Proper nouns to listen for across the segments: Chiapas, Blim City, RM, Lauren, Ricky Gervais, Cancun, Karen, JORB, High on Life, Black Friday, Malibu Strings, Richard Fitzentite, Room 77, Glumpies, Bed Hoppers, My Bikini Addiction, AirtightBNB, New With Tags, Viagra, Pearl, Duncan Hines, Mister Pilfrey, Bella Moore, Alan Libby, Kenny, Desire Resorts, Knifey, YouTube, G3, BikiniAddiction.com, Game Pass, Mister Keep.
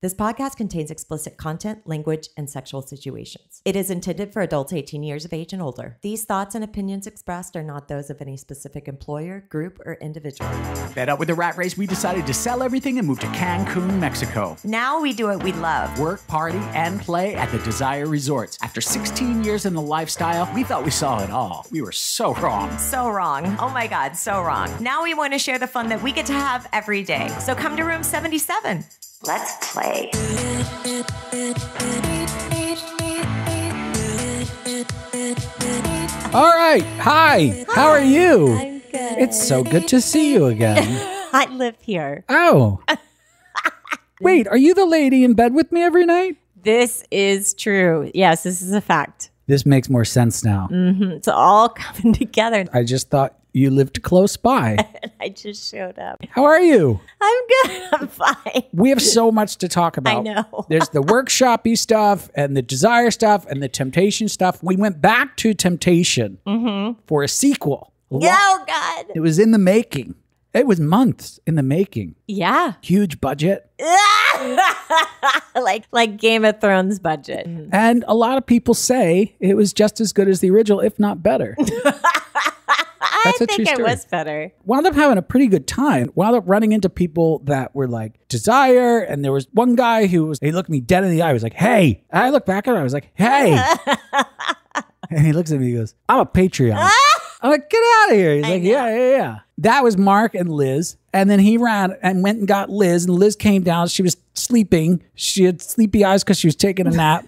This podcast contains explicit content, language, and sexual situations. It is intended for adults 18 years of age and older. These thoughts and opinions expressed are not those of any specific employer, group, or individual. Fed up with the rat race, we decided to sell everything and move to Cancun, Mexico. Now we do what we love. Work, party, and play at the Desire Resorts. After 16 years in the lifestyle, we thought we saw it all. We were so wrong. So wrong. Oh my God, so wrong. Now we want to share the fun that we get to have every day. So come to Room 77. Let's play. All right. Hi. How are you? I'm good. It's so good to see you again. I live here. Oh. Wait, are you the lady in bed with me every night? This is true. Yes, this is a fact. This makes more sense now. Mm-hmm. It's all coming together. I just thought you lived close by. I just showed up. How are you? I'm good. I'm fine. We have so much to talk about. I know. There's the workshop-y stuff and the desire stuff and the temptation stuff. We went back to Temptation for a sequel. Yeah, oh, God. It was in the making. It was months in the making. Yeah. Huge budget. like Game of Thrones budget. And a lot of people say it was just as good as the original, if not better. I think it was better. Wound up having a pretty good time. Wound up running into people that were like desire. And there was one guy who was, he looked me dead in the eye. He was like, hey. And I looked back at him. I was like, hey. And he looks at me. He goes, I'm a Patreon. I'm like, get out of here. He's like, yeah. That was Mark and Liz. And then he ran and went and got Liz. And Liz came down. She was sleeping. She had sleepy eyes because she was taking a nap.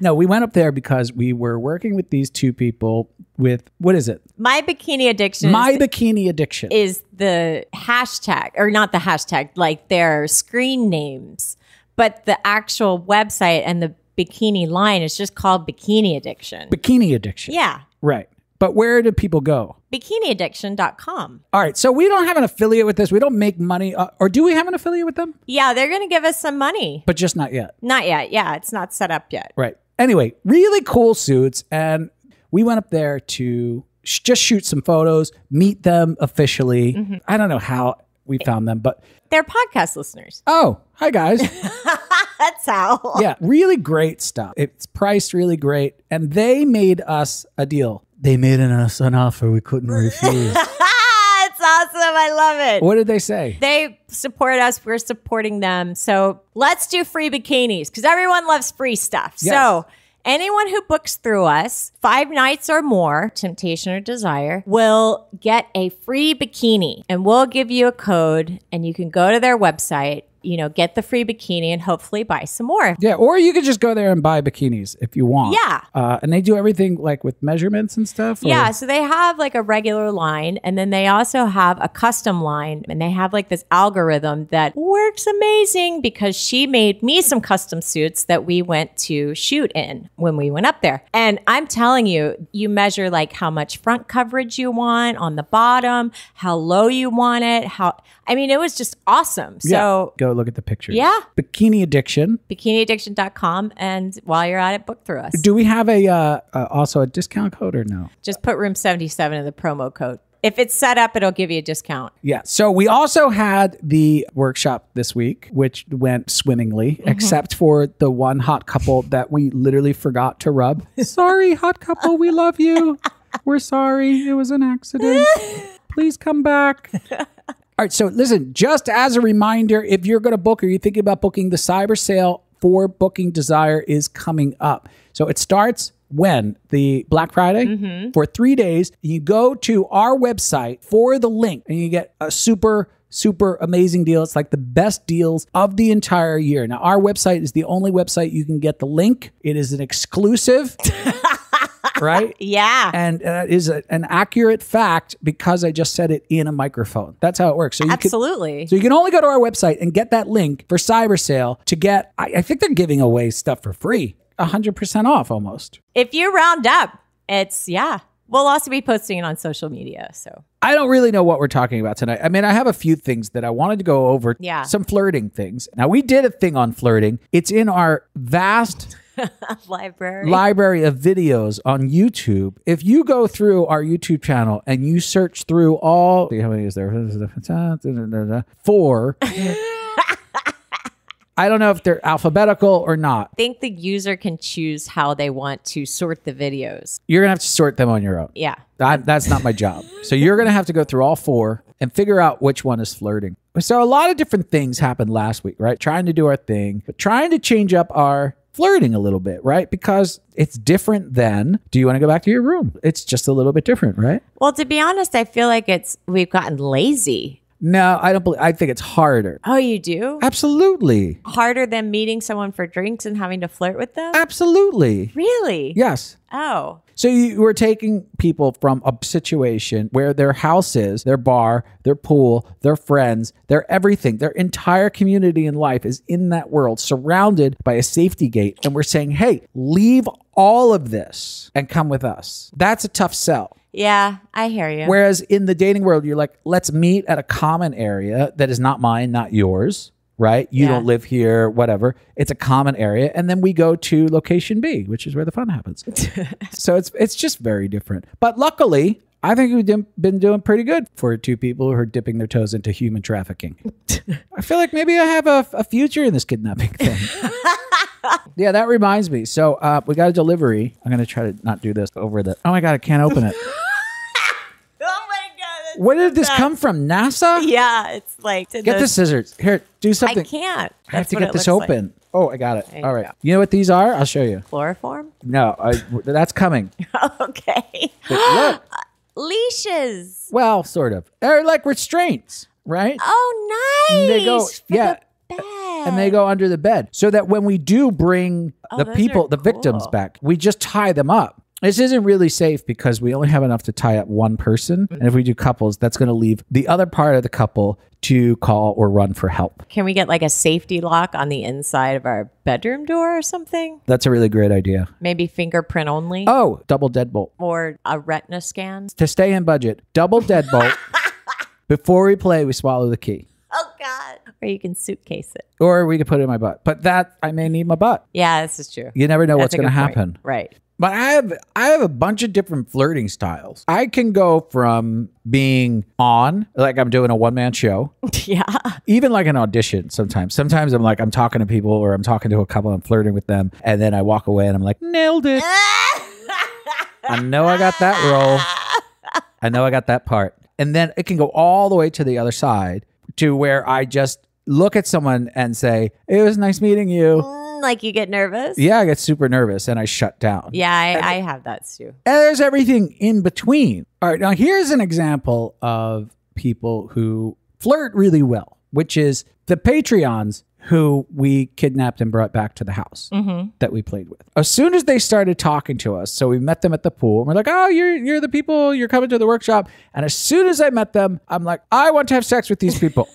No, we went up there because we were working with these two people with, what is it? My Bikini Addiction. My Bikini Addiction. Is the hashtag, or not the hashtag, like their screen names. But the actual website and the bikini line is just called Bikini Addiction. Bikini Addiction. Yeah. Right. But where do people go? BikiniAddiction.com. All right. So we don't have an affiliate with this. We don't make money. Or do we have an affiliate with them? Yeah, they're going to give us some money. But just not yet. Not yet. Yeah, it's not set up yet. Right. Anyway, really cool suits. And we went up there to just shoot some photos, meet them officially. I don't know how we found them, but... They're podcast listeners. Oh, hi, guys. That's how. Yeah, really great stuff. It's priced really great. And they made us a deal. They made us an offer we couldn't refuse. It's awesome. I love it. What did they say? They support us. We're supporting them. So let's do free bikinis because everyone loves free stuff. Yes. So anyone who books through us, 5 nights or more, Temptation or Desire, will get a free bikini. And we'll give you a code and you can go to their website, you know, get the free bikini and hopefully buy some more. Yeah, or you could just go there and buy bikinis if you want. Yeah. And they do everything like with measurements and stuff? Or? Yeah, so they have like a regular line and then they also have a custom line and they have like this algorithm that works amazing because she made me some custom suits that we went to shoot in when we went up there. And I'm telling you, you measure like how much front coverage you want on the bottom, how low you want it, how... I mean, it was just awesome. So yeah. Go look at the pictures. Yeah. Bikini Addiction. BikiniAddiction.com. And while you're at it, book through us. Do we have a also a discount code or no? Just put Room 77 in the promo code. If it's set up, it'll give you a discount. Yeah. So we also had the workshop this week, which went swimmingly, except for the one hot couple that we literally forgot to rub. Sorry, hot couple. We love you. We're sorry. It was an accident. Please come back. All right, so listen, just as a reminder, if you're going to book or you're thinking about booking, the cyber sale for booking Desire is coming up. So it starts when? The Black Friday? For 3 days. You go to our website for the link and you get a super... super amazing deal. It's like the best deals of the entire year. Now, our website is the only website you can get the link. It is an exclusive, right? Yeah. And it is an accurate fact because I just said it in a microphone. That's how it works. So you absolutely. So you can only go to our website and get that link for cyber sale to get, I think they're giving away stuff for free, 100% off almost. If you round up, it's, yeah. We'll also be posting it on social media, so. I don't really know what we're talking about tonight. I mean, I have a few things that I wanted to go over. Yeah. Some flirting things. Now, we did a thing on flirting. It's in our vast... library of videos on YouTube. If you go through our YouTube channel and you search through all... How many is there? 4... I don't know if they're alphabetical or not. I think the user can choose how they want to sort the videos. You're going to have to sort them on your own. Yeah. That's not my job. So you're going to have to go through all four and figure out which one is flirting. So a lot of different things happened last week, right? Trying to do our thing, but trying to change up our flirting a little bit, right? Because it's different than, do you want to go back to your room? It's just a little bit different, right? Well, to be honest, I feel like we've gotten lazy. No, I don't believe. I think it's harder. Oh, you do? Absolutely. Harder than meeting someone for drinks and having to flirt with them? Absolutely. Really? Yes. Oh. So you were taking people from a situation where their house is, their bar, their pool, their friends, their everything, their entire community and life is in that world, surrounded by a safety gate. And we're saying, hey, leave all of this and come with us. That's a tough sell. Yeah, I hear you. Whereas in the dating world, you're like, let's meet at a common area that is not mine, not yours, right? You don't live here, whatever. It's a common area. And then we go to location B, which is where the fun happens. So it's just very different. But luckily, I think we've been doing pretty good for two people who are dipping their toes into human trafficking. I feel like maybe I have a future in this kidnapping thing. Yeah, that reminds me. So we got a delivery. I'm going to try to not do this over the... Oh my God, I can't open it. Where did this come from? NASA? Yeah, it's like... Get the scissors. Here, do something. I can't. I have to get this open. Like. Oh, I got it. All right. You know what these are? I'll show you. Chloroform? No, that's coming. Okay. Look. Leashes. Well, sort of. They're like restraints, right? Oh, nice. And they go, and they go under the bed so that when we do bring the victims back, we just tie them up. This isn't really safe because we only have enough to tie up one person. And if we do couples, that's going to leave the other part of the couple to call or run for help. Can we get like a safety lock on the inside of our bedroom door or something? That's a really great idea. Maybe fingerprint only. Oh, double deadbolt. Or a retina scan. To stay in budget, double deadbolt. Before we play, we swallow the key. Oh, God. Or you can suitcase it. Or we could put it in my butt. But I may need my butt. Yeah, this is true. You never know what's going to happen. Right. But I have a bunch of different flirting styles. I can go from being on, like I'm doing a one-man show. Yeah. Even like an audition sometimes. Sometimes I'm like, I'm talking to people or I'm talking to a couple, I'm flirting with them. And then I walk away and I'm like, nailed it. I know I got that role. I know I got that part. And then it can go all the way to the other side to where I just look at someone and say, it was nice meeting you. Like you get nervous? Yeah, I get super nervous and I shut down. Yeah, I have that too. And there's everything in between. All right, now here's an example of people who flirt really well, which is the Patreons who we kidnapped and brought back to the house that we played with. As soon as they started talking to us, so we met them at the pool and we're like, oh, you're the people, you're coming to the workshop. And as soon as I met them, I'm like, I want to have sex with these people.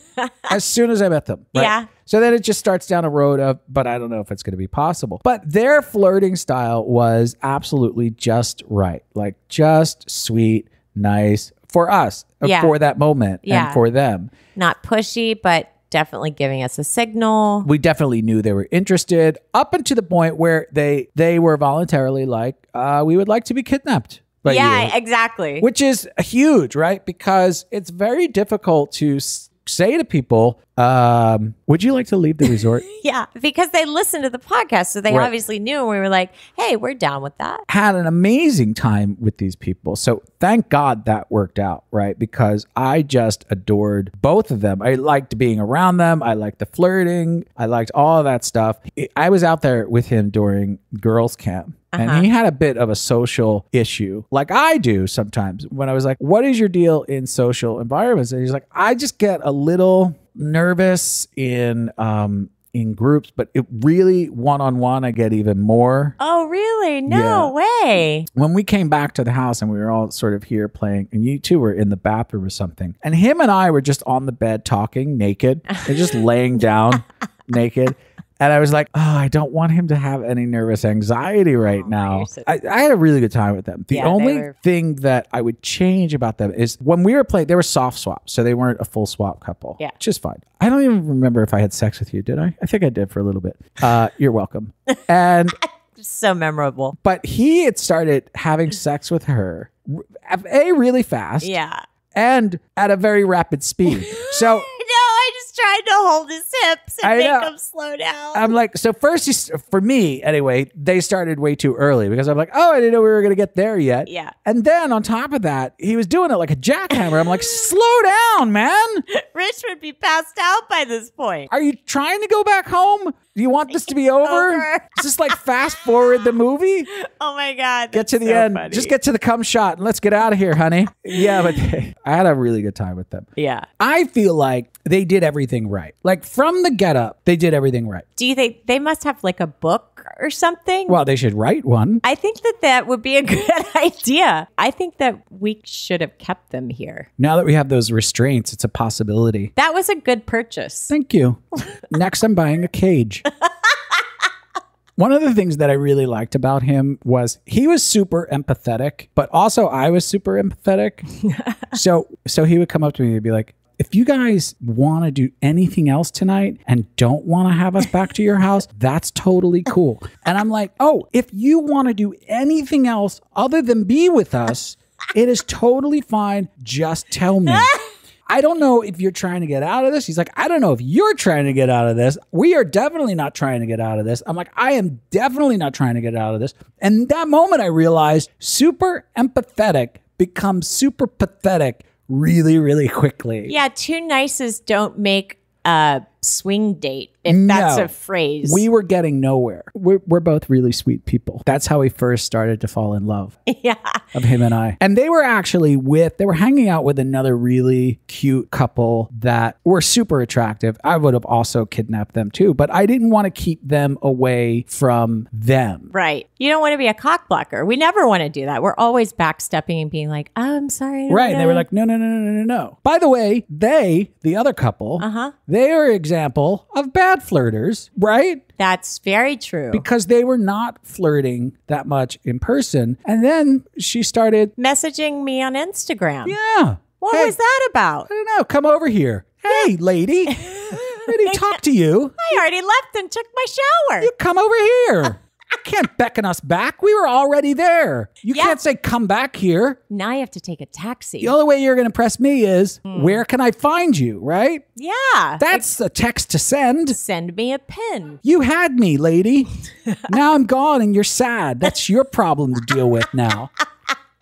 As soon as I met them. Right? Yeah. So then it just starts down a road of, but I don't know if it's going to be possible. But their flirting style was absolutely just right. Like just sweet, nice for us, for that moment and for them. Not pushy, but definitely giving us a signal. We definitely knew they were interested up until the point where they were voluntarily like, we would like to be kidnapped by you. Yeah, exactly. Which is huge, right? Because it's very difficult to say to people, would you like to leave the resort? Yeah, because they listened to the podcast. So they obviously knew. And we were like, hey, we're down with that. Had an amazing time with these people. So thank God that worked out, right? Because I just adored both of them. I liked being around them. I liked the flirting. I liked all of that stuff. I was out there with him during girls camp. And he had a bit of a social issue, like I do sometimes, when I was like, what is your deal in social environments? And he's like, I just get a little nervous in groups, but it really one-on-one, I get even more. Oh, really? No way. When we came back to the house and we were all sort of here playing, and you two were in the bathroom or something, and him and I were just on the bed talking naked and just laying down naked. And I was like, oh, I don't want him to have any nervous anxiety right now. I had a really good time with them. The only thing that I would change about them is when we were playing, they were soft swaps. So they weren't a full swap couple, which is fine. I don't even remember if I had sex with you, did I? I think I did for a little bit. You're welcome. And so memorable. But he had started having sex with her, really fast. Yeah. And at a very rapid speed. So... trying to hold his hips and make him slow down. I'm like, so first, for me anyway, they started way too early because I'm like, oh, I didn't know we were going to get there yet. Yeah. And then on top of that, he was doing it like a jackhammer. I'm like, slow down, man. Rich would be passed out by this point. Are you trying to go back home? Do you want this to be over? It's just like fast forward the movie. Oh my God. Get to the end. Funny. Just get to the cum shot and let's get out of here, honey. Yeah, but I had a really good time with them. Yeah. I feel like they did everything right. Like from the get up, they did everything right. Do you think they must have like a book or something? Well, they should write one. I think that that would be a good idea. I think that we should have kept them here. Now that we have those restraints, it's a possibility. That was a good purchase. Thank you. Next, I'm buying a cage. One of the things that I really liked about him was he was super empathetic, but also I was super empathetic. So he would come up to me and be like, if you guys want to do anything else tonight and don't want to have us back to your house, that's totally cool. And I'm like, oh, if you want to do anything else other than be with us, it is totally fine. Just tell me. I don't know if you're trying to get out of this. He's like, I don't know if you're trying to get out of this. We are definitely not trying to get out of this. I'm like, I am definitely not trying to get out of this. And that moment I realized super empathetic becomes super pathetic really, really quickly. Yeah, two nices don't make a swing date, if that's a phrase. We were getting nowhere. We're both really sweet people. That's how we first started to fall in love. Yeah. Of him and I. And they were actually they were hanging out with another really cute couple that were super attractive. I would have also kidnapped them too, but I didn't want to keep them away from them. Right. You don't want to be a cock blocker. We never want to do that. We're always backstepping and being like, oh, I'm sorry. Right. And they were like, no, no, no, no, no, no. By the way, the other couple, they are example of bad flirters, right? That's very true. Because they were not flirting that much in person. And then she started messaging me on Instagram. Yeah. What was that about? I don't know. Come over here. Hey, lady. I already talked to you. I already left and took my shower. You come over here. You can't beckon us back. We were already there. You can't say, come back here. Now I have to take a taxi. The only way you're going to impress me is, where can I find you, right? Yeah. That's a text to send. Send me a pin. You had me, lady. Now I'm gone and you're sad. That's your problem to deal with now.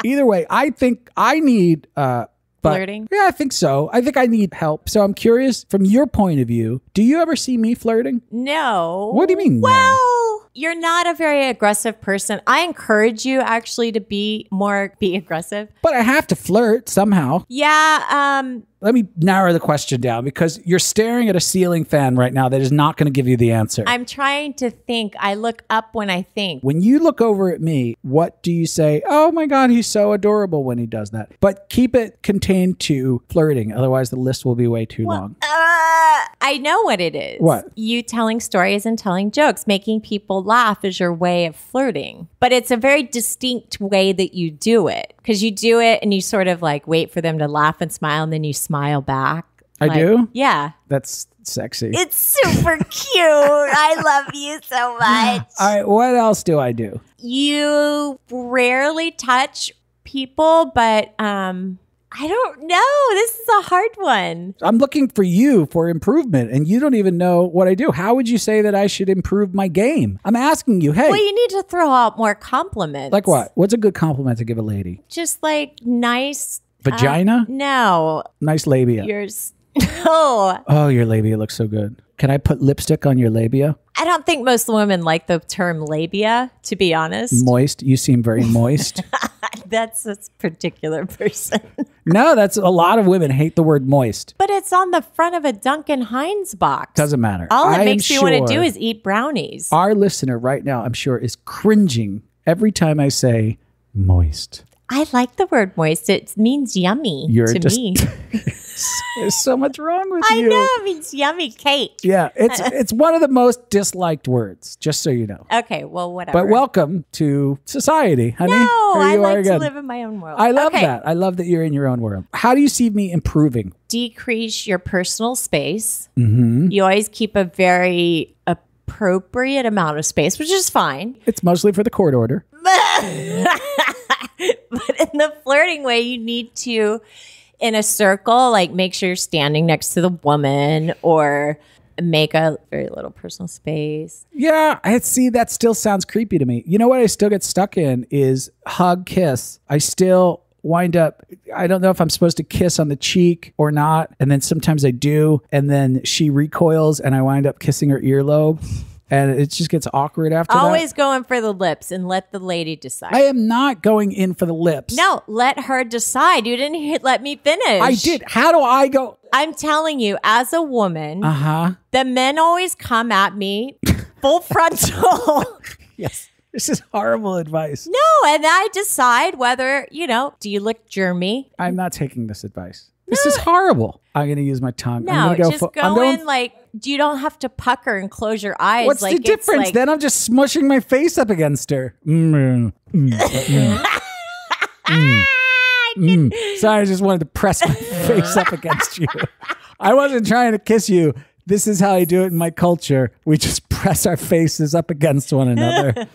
Either way, I think I need... flirting? Yeah, I think so. I think I need help. So I'm curious, from your point of view, do you ever see me flirting? No. What do you mean? Well... No? You're not a very aggressive person. I encourage you actually to be aggressive. But I have to flirt somehow. Yeah. Let me narrow the question down because you're staring at a ceiling fan right now that is not going to give you the answer. I'm trying to think. I look up when I think. When you look over at me, what do you say? Oh my God, he's so adorable when he does that. But keep it contained to flirting. Otherwise, the list will be way too long. I know what it is. What? You telling stories and telling jokes, making people laugh is your way of flirting. But it's a very distinct way that you do it because you do it and you sort of like wait for them to laugh and smile and then you smile back. I do? Yeah. That's sexy. It's super cute. I love you so much. All right. What else do I do? You rarely touch people, but I don't know. This is a hard one. I'm looking for you for improvement, and you don't even know what I do. How would you say that I should improve my game? I'm asking you, hey. Well, you need to throw out more compliments. Like what? What's a good compliment to give a lady? Just like nice... Vagina? No. Nice labia. Yours. No. Oh, your labia looks so good. Can I put lipstick on your labia? I don't think most women like the term labia, to be honest. Moist. You seem very moist. That's a particular person. No, that's a lot of women hate the word moist. But it's on the front of a Duncan Hines box. Doesn't matter. All it makes you want to do is eat brownies. Our listener right now, I'm sure, is cringing every time I say moist. I like the word moist. It means yummy to me. There's so much wrong with you. I know. It means yummy cake. Yeah. It's one of the most disliked words, just so you know. Okay. Well, whatever. But welcome to society, honey. No, I like to live in my own world. I love that. I love that you're in your own world. How do you see me improving? Decrease your personal space. Mm-hmm. You always keep a very appropriate amount of space, which is fine. It's mostly for the court order. But in the flirting way, you need to in a circle, like make sure you're standing next to the woman or make a very little personal space. Yeah, I see. That still sounds creepy to me. You know what I still get stuck in is hug, kiss. I still wind up, I don't know if I'm supposed to kiss on the cheek or not. And then sometimes I do. And then she recoils and I wind up kissing her earlobe. And it just gets awkward after that. Always going for the lips and let the lady decide. I am not going in for the lips. No, let her decide. You didn't let me finish. I did. How do I go? I'm telling you, as a woman, the men always come at me full frontal. Yes. This is horrible advice. No, and I decide whether, you know, do you look germy? I'm not taking this advice. No. This is horrible. I'm going to use my tongue. No, I'm gonna go in like, you don't have to pucker and close your eyes. What's like, the difference? Like, then I'm just smushing my face up against her. Sorry, I just wanted to press my face up against you. I wasn't trying to kiss you. This is how I do it in my culture. We just press our faces up against one another.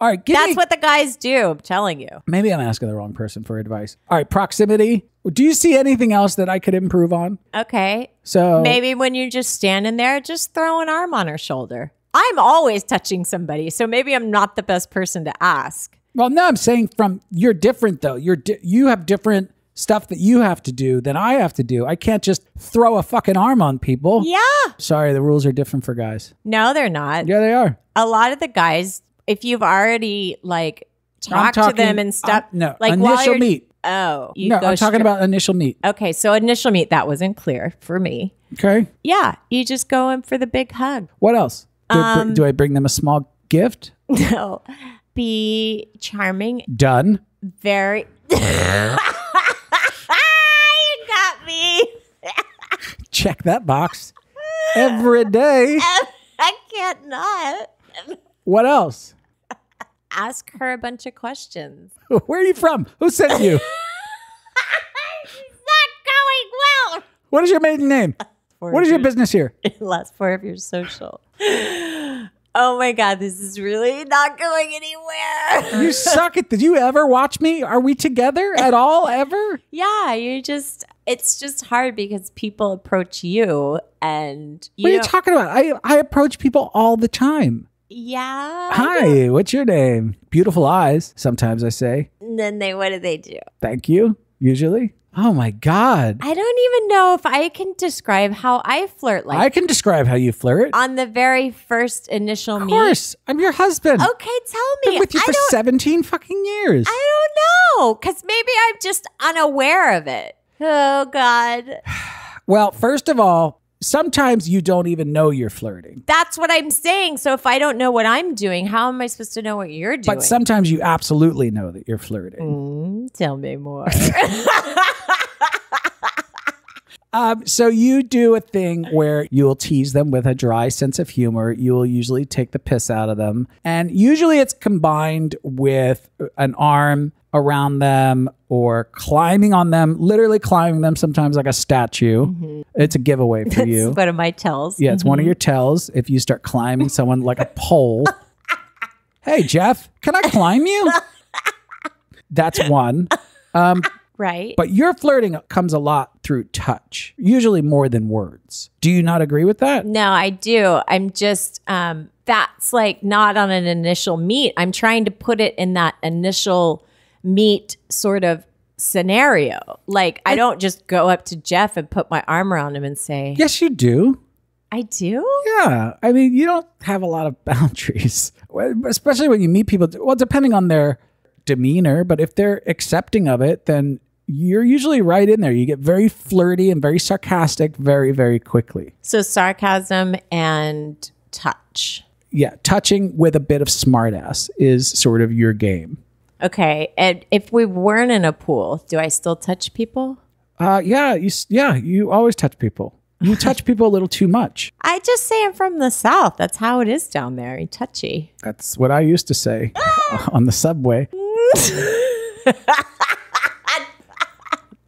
All right, that's what the guys do, I'm telling you. Maybe I'm asking the wrong person for advice. All right, proximity. Do you see anything else that I could improve on? Okay. So maybe when you're just standing there, just throw an arm on her shoulder. I'm always touching somebody, so maybe I'm not the best person to ask. Well, no, I'm saying you're different though. You have different stuff that you have to do than I have to do. I can't just throw a fucking arm on people. Yeah. Sorry, the rules are different for guys. No, they're not. Yeah, they are. A lot of the guys, if you've already like talked to them and stuff. No, like initial meet. Oh. No, I'm talking about initial meet. Okay, so initial meet, that wasn't clear for me. Okay. Yeah, you just go in for the big hug. What else? Do I bring them a small gift? No. Be charming. Done. Very... Check that box every day. I can't not. What else? Ask her a bunch of questions. Where are you from? Who sent you? It's not going well. What is your maiden name? What is your business here? Last four of your social. Oh my God, this is really not going anywhere. You suck at this. Did you ever watch me? Are we together at all, ever? Yeah, it's just hard because people approach you and you. What are you talking about? I approach people all the time. Yeah. Hi, what's your name? Beautiful eyes, sometimes I say. And then what do they do? Thank you, usually. Oh my God. I don't even know if I can describe how I flirt like. I can describe how you flirt. On the very first initial meet. Of course. I'm your husband. Okay, tell me. I've been with you for 17 fucking years. I don't know. Because maybe I'm just unaware of it. Oh God. Well, first of all, sometimes you don't even know you're flirting. That's what I'm saying. So if I don't know what I'm doing, how am I supposed to know what you're doing? But sometimes you absolutely know that you're flirting. Tell me more. So you do a thing where you'll tease them with a dry sense of humor. You will usually take the piss out of them. And usually it's combined with an arm around them or climbing on them, literally climbing them sometimes like a statue. It's a giveaway for you. It's one of my tells. Yeah, it's one of your tells. If you start climbing someone like a pole. Hey, Jeff, can I climb you? That's one. Right. But your flirting comes a lot through touch, usually more than words. Do you not agree with that? No, I do. I'm just, that's like not on an initial meet. I'm trying to put it in that initial meet sort of scenario. Like I don't just go up to Jeff and put my arm around him and say. Yes, you do. I do? Yeah. I mean, you don't have a lot of boundaries, especially when you meet people. Well, depending on their demeanor, but if they're accepting of it, then you're usually right in there. You get very flirty and very sarcastic very, very quickly. So sarcasm and touch. Yeah. Touching with a bit of smart ass is sort of your game. Okay. And if we weren't in a pool, do I still touch people? Yeah, you always touch people. You touch people a little too much. I just say I'm from the South. That's how it is down there. You're touchy. That's what I used to say on the subway.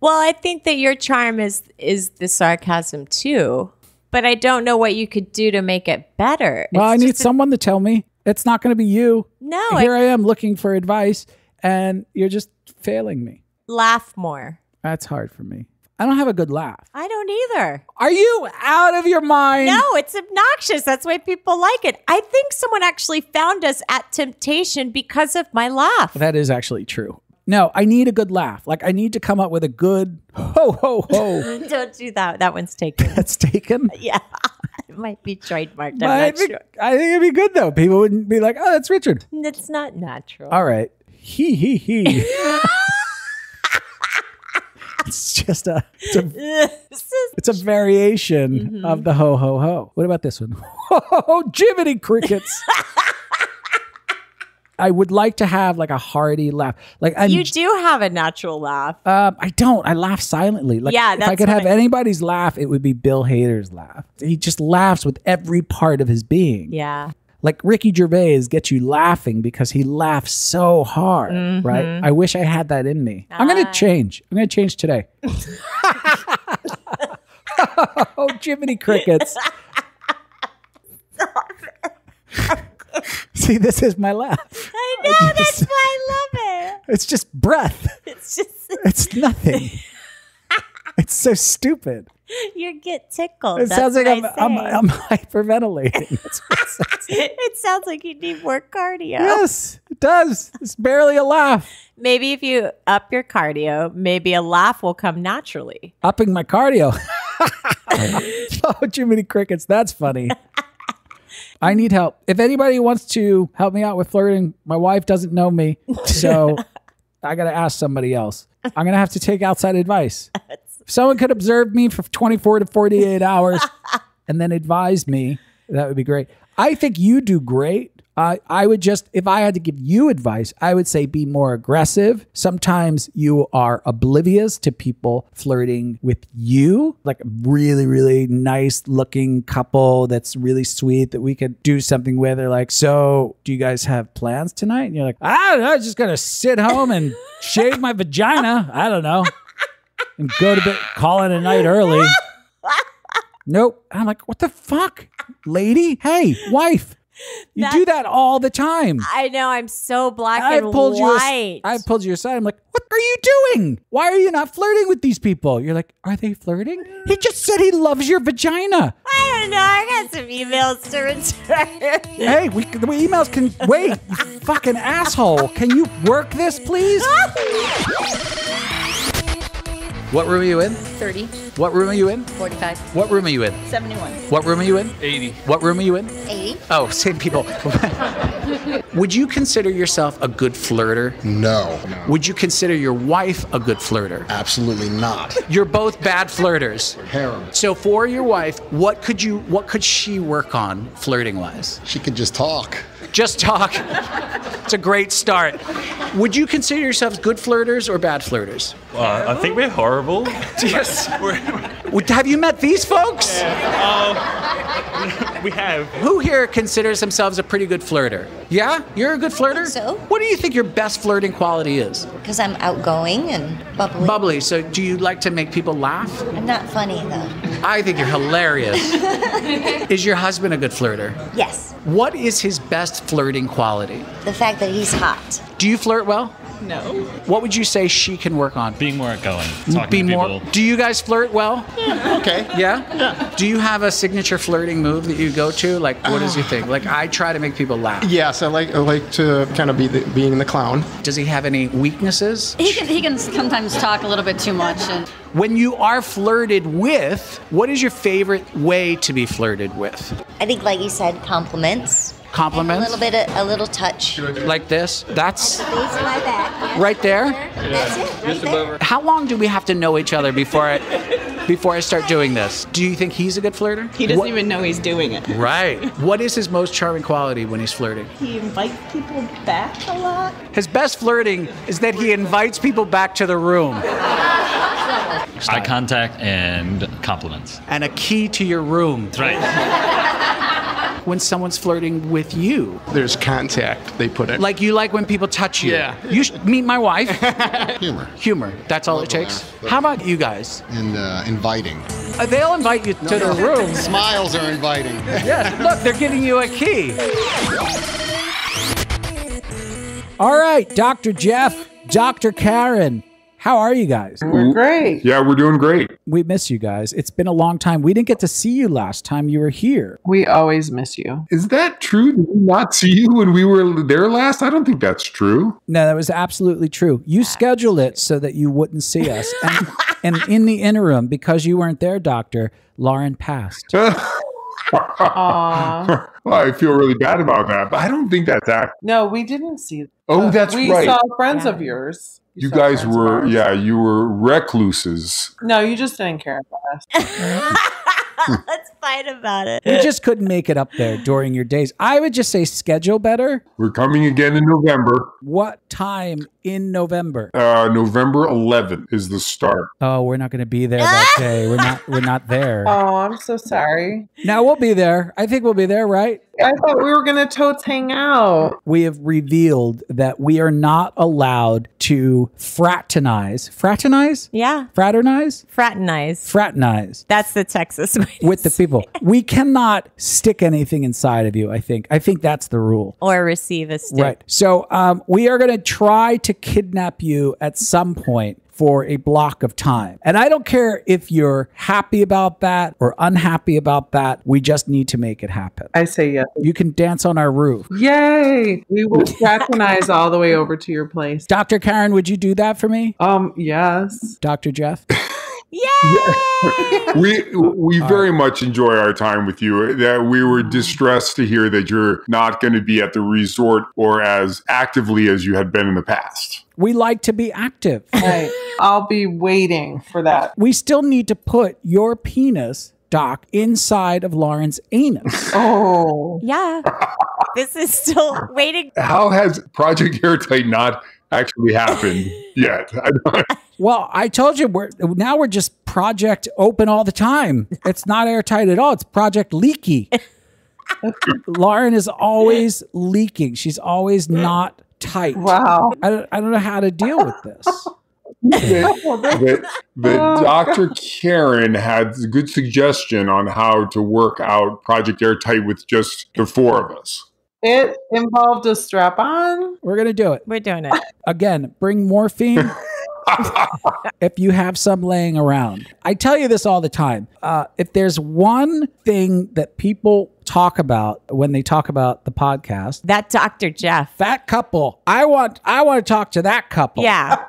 Well, I think that your charm is the sarcasm too, but I don't know what you could do to make it better. Well, I need someone to tell me. It's not going to be you. No. Here I am looking for advice and you're just failing me. Laugh more. That's hard for me. I don't have a good laugh. I don't either. Are you out of your mind? No, it's obnoxious. That's why people like it. I think someone actually found us at Temptation because of my laugh. That is actually true. No, I need a good laugh. Like, I need to come up with a good ho, ho, ho. Don't do that. That one's taken. That's taken? Yeah. It might be trademarked. I'm not sure. I think it'd be good, though. People wouldn't be like, oh, that's Richard. It's not natural. All right. He. It's just it's a variation of the ho, ho, ho. What about this one? Ho, ho, ho, jiminy crickets. I would like to have like a hearty laugh. Like you do have a natural laugh. I don't. I laugh silently. Like, yeah, that's if I could have anybody's laugh, it would be Bill Hader's laugh. He just laughs with every part of his being. Yeah. Like Ricky Gervais gets you laughing because he laughs so hard, right? I wish I had that in me. I'm going to change. I'm going to change today. Oh, Jiminy Crickets. See, this is my laugh. I know, that's why I love it. It's just breath. It's nothing. It's so stupid. You get tickled. It sounds like I'm hyperventilating. That's what it sounds like. It sounds like you need more cardio. Yes, it does. It's barely a laugh. Maybe if you up your cardio, maybe a laugh will come naturally. Upping my cardio. Oh, Jiminy Crickets. That's funny. I need help. If anybody wants to help me out with flirting, my wife doesn't know me, so I got to ask somebody else. I'm going to have to take outside advice. If someone could observe me for 24 to 48 hours and then advise me, that would be great. I think you do great. I would just, if I had to give you advice, I would say be more aggressive. Sometimes you are oblivious to people flirting with you, like a really, really nice looking couple that's really sweet that we could do something with. They're like, so do you guys have plans tonight? And you're like, I don't know, I'm just going to sit home and shave my vagina. I don't know. And go to bed, call it a night early. Nope. I'm like, what the fuck, lady? Hey, wife. You do that all the time. I know. I'm so black and white. I pulled you aside. I'm like, what are you doing? Why are you not flirting with these people? You're like, are they flirting? He just said he loves your vagina. I don't know. I got some emails to return. Hey, the emails can wait. You fucking asshole. Can you work this, please? What room are you in? 30. What room are you in? 45. What room are you in? 71. What room are you in? 80. What room are you in? 80. Oh, same people. Would you consider yourself a good flirter? No. Would you consider your wife a good flirter? Absolutely not. You're both bad flirters. Harem. So for your wife, what could she work on flirting wise? She could just talk. Just talk. It's a great start. Would you consider yourselves good flirters or bad flirters? I think we're horrible. Yes. Have you met these folks? Yeah. We have. Who here considers themselves a pretty good flirter? Yeah? You're a good flirter? I think so. What do you think your best flirting quality is? Because I'm outgoing and bubbly. Bubbly. So do you like to make people laugh? I'm not funny, though. I think you're hilarious. Is your husband a good flirter? Yes. What is his best flirting quality? The fact that he's hot. Do you flirt well? No. What would you say she can work on? Being more outgoing. Talking to people. Do you guys flirt well? Yeah. Okay. Yeah? Yeah. Do you have a signature flirting move that you go to? Like, what is your thing? Like, I try to make people laugh. Yes, I like to kind of be being the clown. Does he have any weaknesses? He can sometimes talk a little bit too much. And when you are flirted with, what is your favorite way to be flirted with? I think, like you said, compliments. Compliments. A little touch. Like this? That's right there? That's it. Right there. How long do we have to know each other before I start doing this? Do you think he's a good flirter? He doesn't even know he's doing it. Right. What is his most charming quality when he's flirting? He invites people back a lot. His best flirting is that he invites people back to the room. Eye contact and compliments. And a key to your room. That's right. When someone's flirting with you, there's contact, they put it. Like you like when people touch you. Yeah. You should meet my wife. Humor. Humor. That's all it takes. How about you guys? And inviting. They'll invite you to their room. Smiles are inviting. Yes. Look, they're giving you a key. All right, Dr. Jeff, Dr. Karen. How are you guys? We're great. Yeah, we're doing great. We miss you guys. It's been a long time. We didn't get to see you last time you were here. We always miss you. Is that true? Did we not see you when we were there last? I don't think that's true. No, that was absolutely true. You scheduled it so that you wouldn't see us. And in the interim, because you weren't there, Doctor, Lauren passed. Aww. Well, I feel really bad about that, but I don't think that's accurate. No, we didn't see that. Oh, that's right. We saw friends of yours. You guys were, yeah, you were recluses. No, you just didn't care about us. Let's fight about it. You just couldn't make it up there during your days. I would just say schedule better. We're coming again in November. What time in November? November 11th is the start. Oh, we're not going to be there that day. We're not there. Oh, I'm so sorry. No, we'll be there. I think we'll be there, right? I thought we were going to totes hang out. We have revealed that we are not allowed to fraternize. Fraternize? Yeah. Fraternize? Fraternize. Fraternize. That's the Texas way. With the people. We cannot stick anything inside of you, I think. I think that's the rule. Or receive a stick. Right. So we are going to try to kidnap you at some point for a block of time. And I don't care if you're happy about that or unhappy about that. We just need to make it happen. I say yes. You can dance on our roof. Yay. We will fraternize all the way over to your place. Dr. Karen, would you do that for me? Yes. Dr. Jeff? Yay! We very much enjoy our time with you. That we were distressed to hear that you're not going to be at the resort or as actively as you had been in the past. We like to be active. Right. I'll be waiting for that. We still need to put your penis, Doc, inside of Lauren's anus. Oh. Yeah. This is still waiting. How has Project Airtight not actually happened yet? Well, I told you, now we're just Project Open all the time. It's not airtight at all. It's Project Leaky. Lauren is always leaking. She's always not tight. Wow. I don't know how to deal with this. But Dr. Karen had a good suggestion on how to work out Project Airtight with just the four of us. It involved a strap-on. We're going to do it. We're doing it. Again, bring morphine. If you have some laying around. I tell you this all the time. If there's one thing that people talk about when they talk about the podcast, that Dr. Jeff, that couple, I want to talk to that couple. Yeah.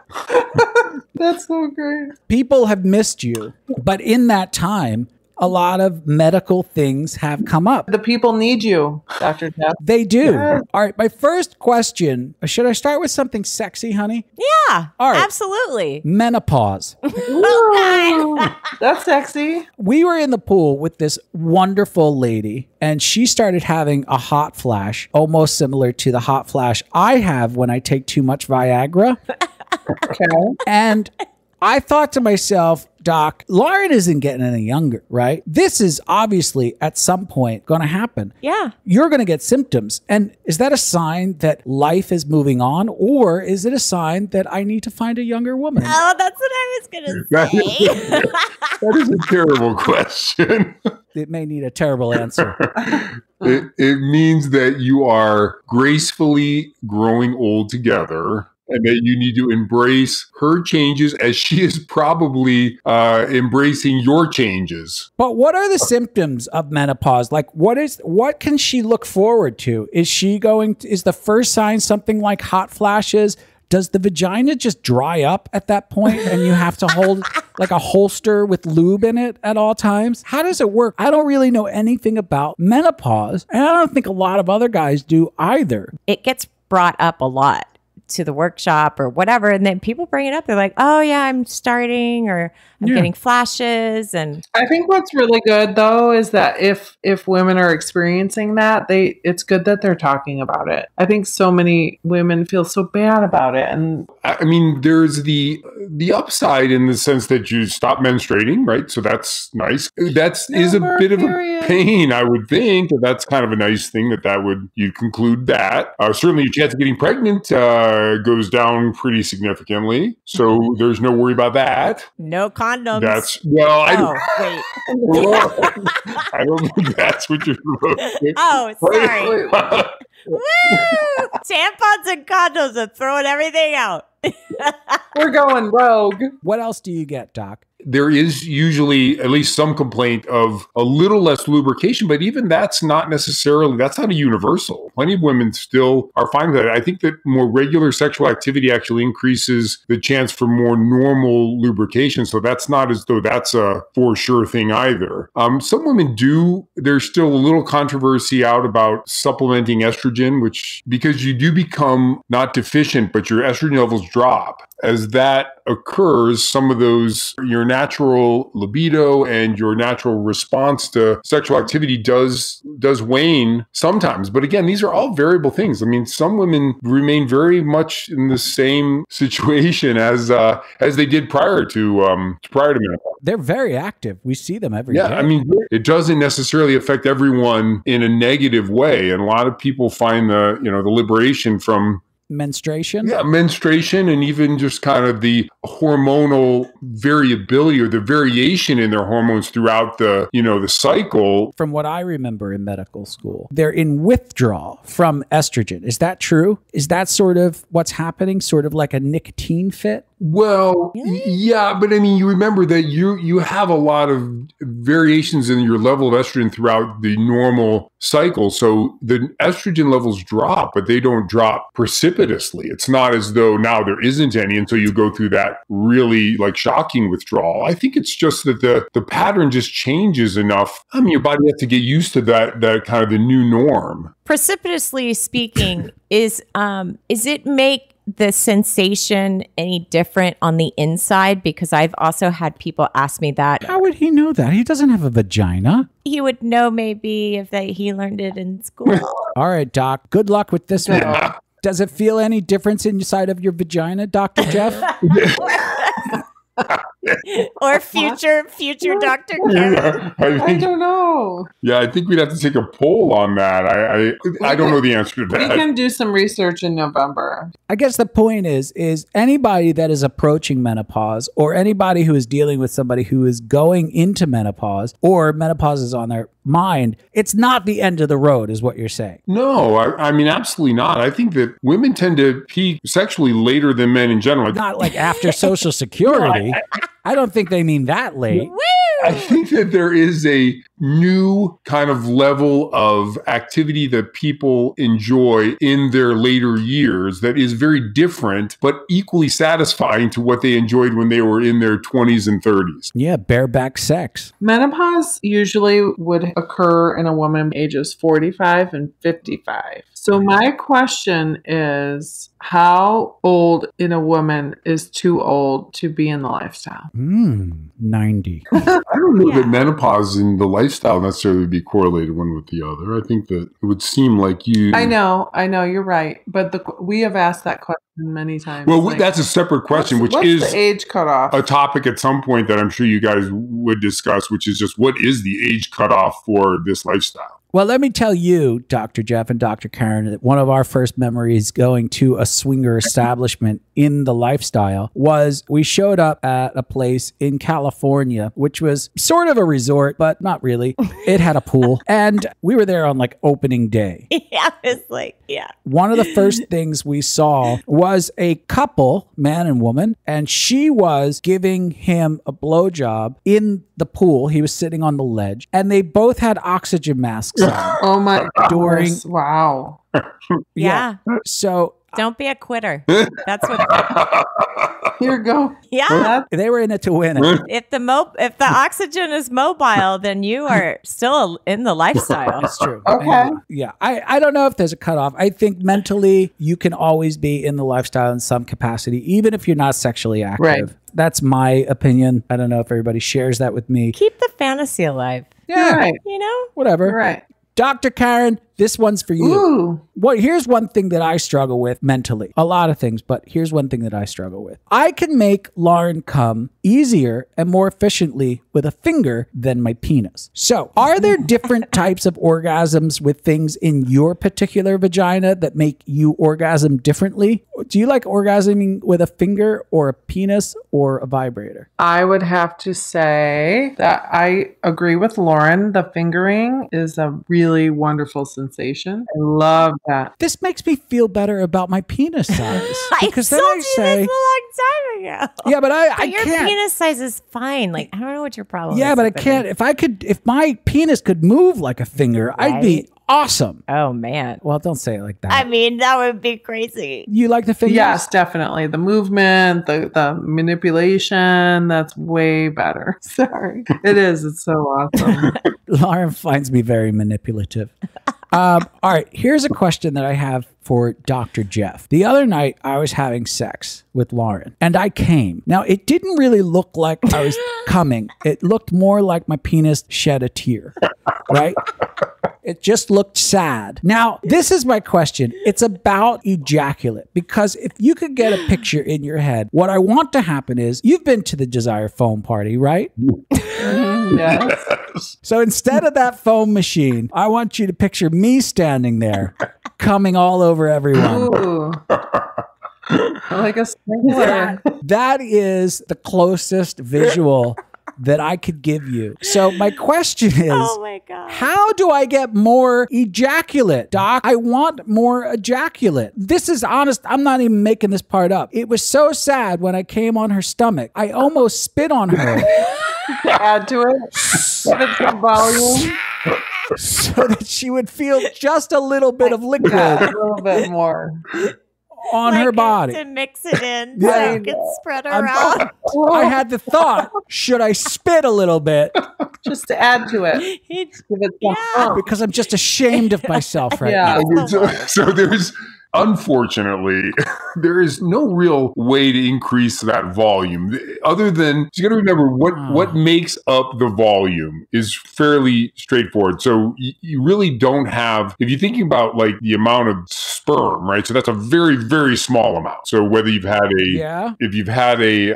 That's so great. People have missed you, but in that time, a lot of medical things have come up. The people need you, Dr. Jeff. They do. Yes. All right. My first question, should I start with something sexy, honey? Yeah. All right. Absolutely. Menopause. Oh, that's sexy. We were in the pool with this wonderful lady, and she started having a hot flash, almost similar to the hot flash I have when I take too much Viagra. Okay. And I thought to myself, Doc, Lauren isn't getting any younger, right? This is obviously at some point going to happen. Yeah. You're going to get symptoms. And is that a sign that life is moving on, or is it a sign that I need to find a younger woman? Oh, that's what I was going to say. That is a terrible question. It may need a terrible answer. It means that you are gracefully growing old together, and that you need to embrace her changes as she is probably embracing your changes. But what are the symptoms of menopause? Like, what can she look forward to? Is the first sign something like hot flashes? Does the vagina just dry up at that point and you have to hold like a holster with lube in it at all times? How does it work? I don't really know anything about menopause, and I don't think a lot of other guys do either. It gets brought up a lot to the workshop or whatever, and then people bring it up. They're like, oh yeah, I'm starting, or I'm getting flashes. And I think what's really good though is that if women are experiencing that, it's good that they're talking about it. I think so many women feel so bad about it. And I mean, there's the upside in the sense that you stop menstruating, right? So that's nice. Is a bit of a pain, I would think. That's kind of a nice thing you'd conclude that. Certainly your chance of getting pregnant goes down pretty significantly. So there's no worry about that. No condoms. I don't think that's what you're supposed to do. Oh, sorry. Woo! Tampons and condoms and throwing everything out. We're going rogue. What else do you get, Doc? There is usually at least some complaint of a little less lubrication, but even that's not necessarily, that's not a universal. Plenty of women still are fine with that. I think that more regular sexual activity actually increases the chance for more normal lubrication. So that's not as though that's a for sure thing either. Some women do, there's still a little controversy out about supplementing estrogen, which because you do become not deficient, but your estrogen levels drop. As that occurs, some of those, your natural libido and your natural response to sexual activity does wane sometimes. But again, these are all variable things. I mean, some women remain very much in the same situation as they did prior to menopause. They're very active. We see them every day. Yeah, I mean, it doesn't necessarily affect everyone in a negative way, and a lot of people find the the liberation from menstruation? Yeah, menstruation and even just kind of the hormonal variability or the variation in their hormones throughout the, the cycle. From what I remember in medical school, they're in withdrawal from estrogen. Is that true? Is that sort of what's happening? Sort of like a nicotine fit? Well, yeah, but I mean, you remember that you have a lot of variations in your level of estrogen throughout the normal cycle. So the estrogen levels drop, but they don't drop precipitously. It's not as though now there isn't any until you go through that really like shocking withdrawal. I think it's just that the pattern just changes enough. I mean, your body has to get used to that kind of the new norm. Precipitously speaking, is it make the sensation any different on the inside? Because I've also had people ask me that. How would he know that? He doesn't have a vagina. He would know maybe if he learned it in school. All right, Doc. Good luck with this one. Yeah. Does it feel any difference inside of your vagina, Dr. Jeff? Or future Dr. Jeff? I don't know. Yeah, I think we'd have to take a poll on that. I don't know the answer to that. We can do some research in November. I guess the point is anybody that is approaching menopause or anybody who is dealing with somebody who is going into menopause or menopause is on their mind, it's not the end of the road is what you're saying. No, I mean, absolutely not. I think that women tend to peak sexually later than men in general. Not like after Social Security. I don't think they mean that late. Woo! I think that there is a new kind of level of activity that people enjoy in their later years that is very different, but equally satisfying to what they enjoyed when they were in their 20s and 30s. Yeah, bareback sex. Menopause usually would occur in a woman ages 45 and 55. So my question is, how old in a woman is too old to be in the lifestyle? 90. I don't know that menopause and the lifestyle necessarily would be correlated one with the other. I think that it would seem like you... I know, you're right. But we have asked that question many times. Well, like, that's a separate question, which is the age cutoff? A topic at some point that I'm sure you guys would discuss, which is just what is the age cutoff for this lifestyle? Well, let me tell you, Dr. Jeff and Dr. Karen, that one of our first memories going to a swinger establishment in the lifestyle was we showed up at a place in California, which was sort of a resort, but not really. It had a pool. And we were there on like opening day. Yeah, it's like, yeah. One of the first things we saw was a couple, man and woman, and she was giving him a blowjob in the pool. He was sitting on the ledge, and they both had oxygen masks on. Oh my gosh. Wow. Yeah. So don't be a quitter. That's what. Here you go. Yeah. They were in it to win it. If the oxygen is mobile, then you are still in the lifestyle. That's true. Okay. Anyway, yeah. I don't know if there's a cutoff. I think mentally you can always be in the lifestyle in some capacity, even if you're not sexually active. Right. That's my opinion. I don't know if everybody shares that with me. Keep the fantasy alive. Yeah. Right. You know? Whatever. You're right. Dr. Karen, this one's for you. Ooh. Well, here's one thing that I struggle with mentally. A lot of things, but here's one thing that I struggle with. I can make Lauren come easier and more efficiently with a finger than my penis. So are there different types of orgasms with things in your particular vagina that make you orgasm differently? Do you like orgasming with a finger or a penis or a vibrator? I would have to say that I agree with Lauren. The fingering is a really wonderful sensation. sensation. I love that. This makes me feel better about my penis size. Because then I say, this a long time ago. Yeah, but I your can't. Penis size is fine. Like, I don't know what your problem is. Yeah, but I can't. If I could, if my penis could move like a finger, right? I'd be awesome. Oh, man. Well, don't say it like that. I mean, that would be crazy. You like the fingers? Yes, definitely. The movement, the manipulation, that's way better. Sorry. It is. It's so awesome. Lauren finds me very manipulative. All right. Here's a question that I have for Dr. Jeff. The other night, I was having sex with Lauren, and I came. Now, it didn't really look like I was coming. It looked more like my penis shed a tear, right? It just looked sad. Now, this is my question. It's about ejaculate, because if you could get a picture in your head, what I want to happen is, you've been to the Desire foam party, right? Yes. So instead of that foam machine, I want you to picture me standing there, coming all over everyone. Ooh. Like a sprinkler. That is the closest visual that I could give you. So my question is, oh my God, how do I get more ejaculate? Doc, I want more ejaculate. This is honest. I'm not even making this part up. It was so sad when I came on her stomach. I almost spit on her. Add to it. Give it some volume. So that she would feel just a little bit of liquid. Yeah, a little bit more. On like her body. To mix it in so yeah. It can spread around. I had the thought, should I spit a little bit? Just to add to it. Yeah. Because I'm just ashamed of myself right yeah. now. So there's... Unfortunately, there is no real way to increase that volume other than you got to remember what makes up the volume is fairly straightforward. So you really don't have, if you're thinking about like the amount of sperm, right? So that's a very, very small amount. So whether you've had a, yeah. if you've had a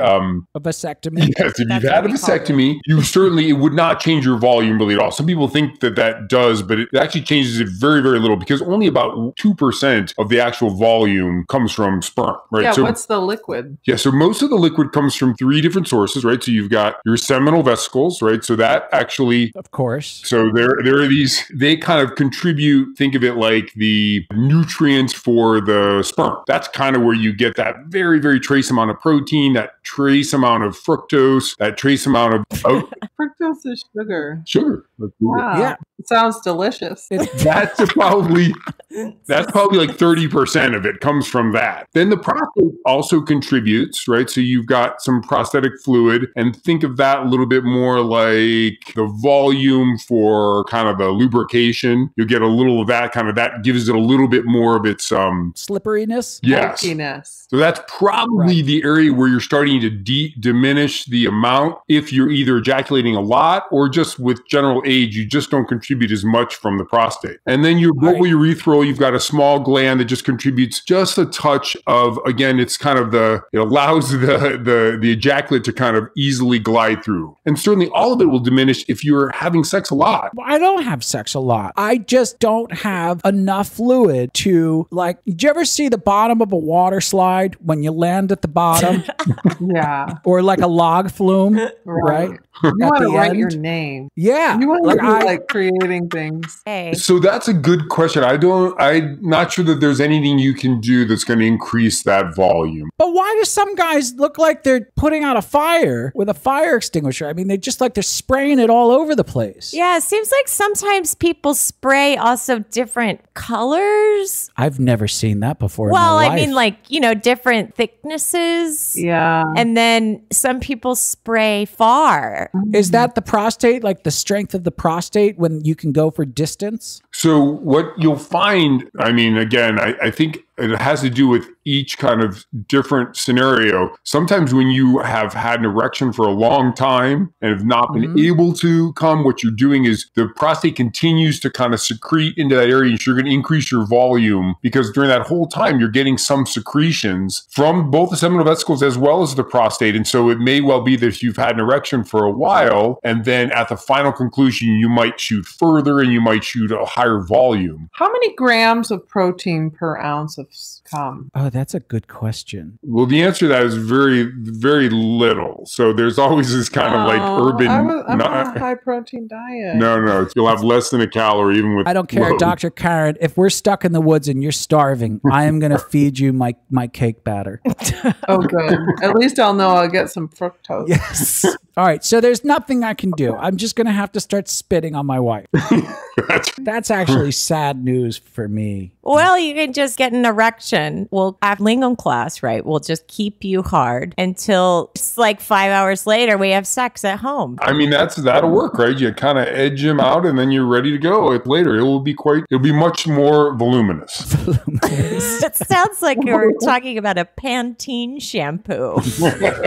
vasectomy, yes, if you've had a vasectomy, you certainly, it would not change your volume really at all. Some people think that that does, but it actually changes it very, very little because only about 2% of the actual volume comes from sperm, right? Yeah, so, what's the liquid? Yeah, so most of the liquid comes from three different sources, right? So you've got your seminal vesicles, right? So that actually... Of course. So there are these, they kind of contribute, think of it like the nutrients for the sperm. That's kind of where you get that very, very trace amount of protein, that trace amount of fructose, that trace amount of... Oh. Fructose is sugar. Sugar. Wow. Yeah. It sounds delicious. That's probably... That's probably like 30% of it comes from that. Then the prostate also contributes, right? So you've got some prostatic fluid, and think of that a little bit more like the volume for kind of a lubrication. You'll get a little of that, kind of that gives it a little bit more of its slipperiness, yes. Bulkiness. So that's probably right. The area where you're starting to diminish the amount if you're either ejaculating a lot or just with general age, you just don't contribute as much from the prostate. And then your right. Your urethral, you've got a small gland that just contributes just a touch of, again, it's kind of the, it allows the ejaculate to kind of easily glide through. And certainly all of it will diminish if you're having sex a lot. I don't have sex a lot. I just don't have enough fluid to, like, did you ever see the bottom of a water slide when you land at the bottom? Yeah. Or like a log flume, right? You want to write your name. Yeah. You want to be like creating things. Hey. So that's a good question. I'm not sure that there's anything you can do that's going to increase that volume. But why do some guys look like they're putting out a fire with a fire extinguisher? I mean, they just like they're spraying it all over the place. Yeah. It seems like sometimes people spray also different colors. I've never seen that before. Well, in my life. I mean, like, you know, different thicknesses. Yeah. And then some people spray far. Is that the prostate, like the strength of the prostate when you can go for distance? So what you'll find, I mean, again, I think it has to do with each kind of different scenario. Sometimes when you have had an erection for a long time and have not been able to come, what you're doing is the prostate continues to kind of secrete into that area. So you're going to increase your volume because during that whole time, you're getting some secretions from both the seminal vesicles as well as the prostate. And so it may well be that if you've had an erection for a while and then at the final conclusion, you might shoot further and you might shoot a higher volume. How many grams of protein per ounce of moves come? Oh, that's a good question. Well, the answer to that is very, very little. So there's always this kind of like urban. I'm on a high protein diet. No. You'll have less than a calorie even with. I don't care, load. Dr. Carrot. If we're stuck in the woods and you're starving, I am going to feed you my cake batter. Oh, good. At least I'll know I'll get some fructose. Yes. All right. So there's nothing I can do. I'm just going to have to start spitting on my wife. That's actually sad news for me. Well, you can just get an erection. We'll have lingam class, right? We'll just keep you hard until it's like 5 hours later we have sex at home. I mean, that'll work, right? You kind of edge him out and then you're ready to go later. It'll be much more voluminous. It sounds like you're talking about a Pantene shampoo.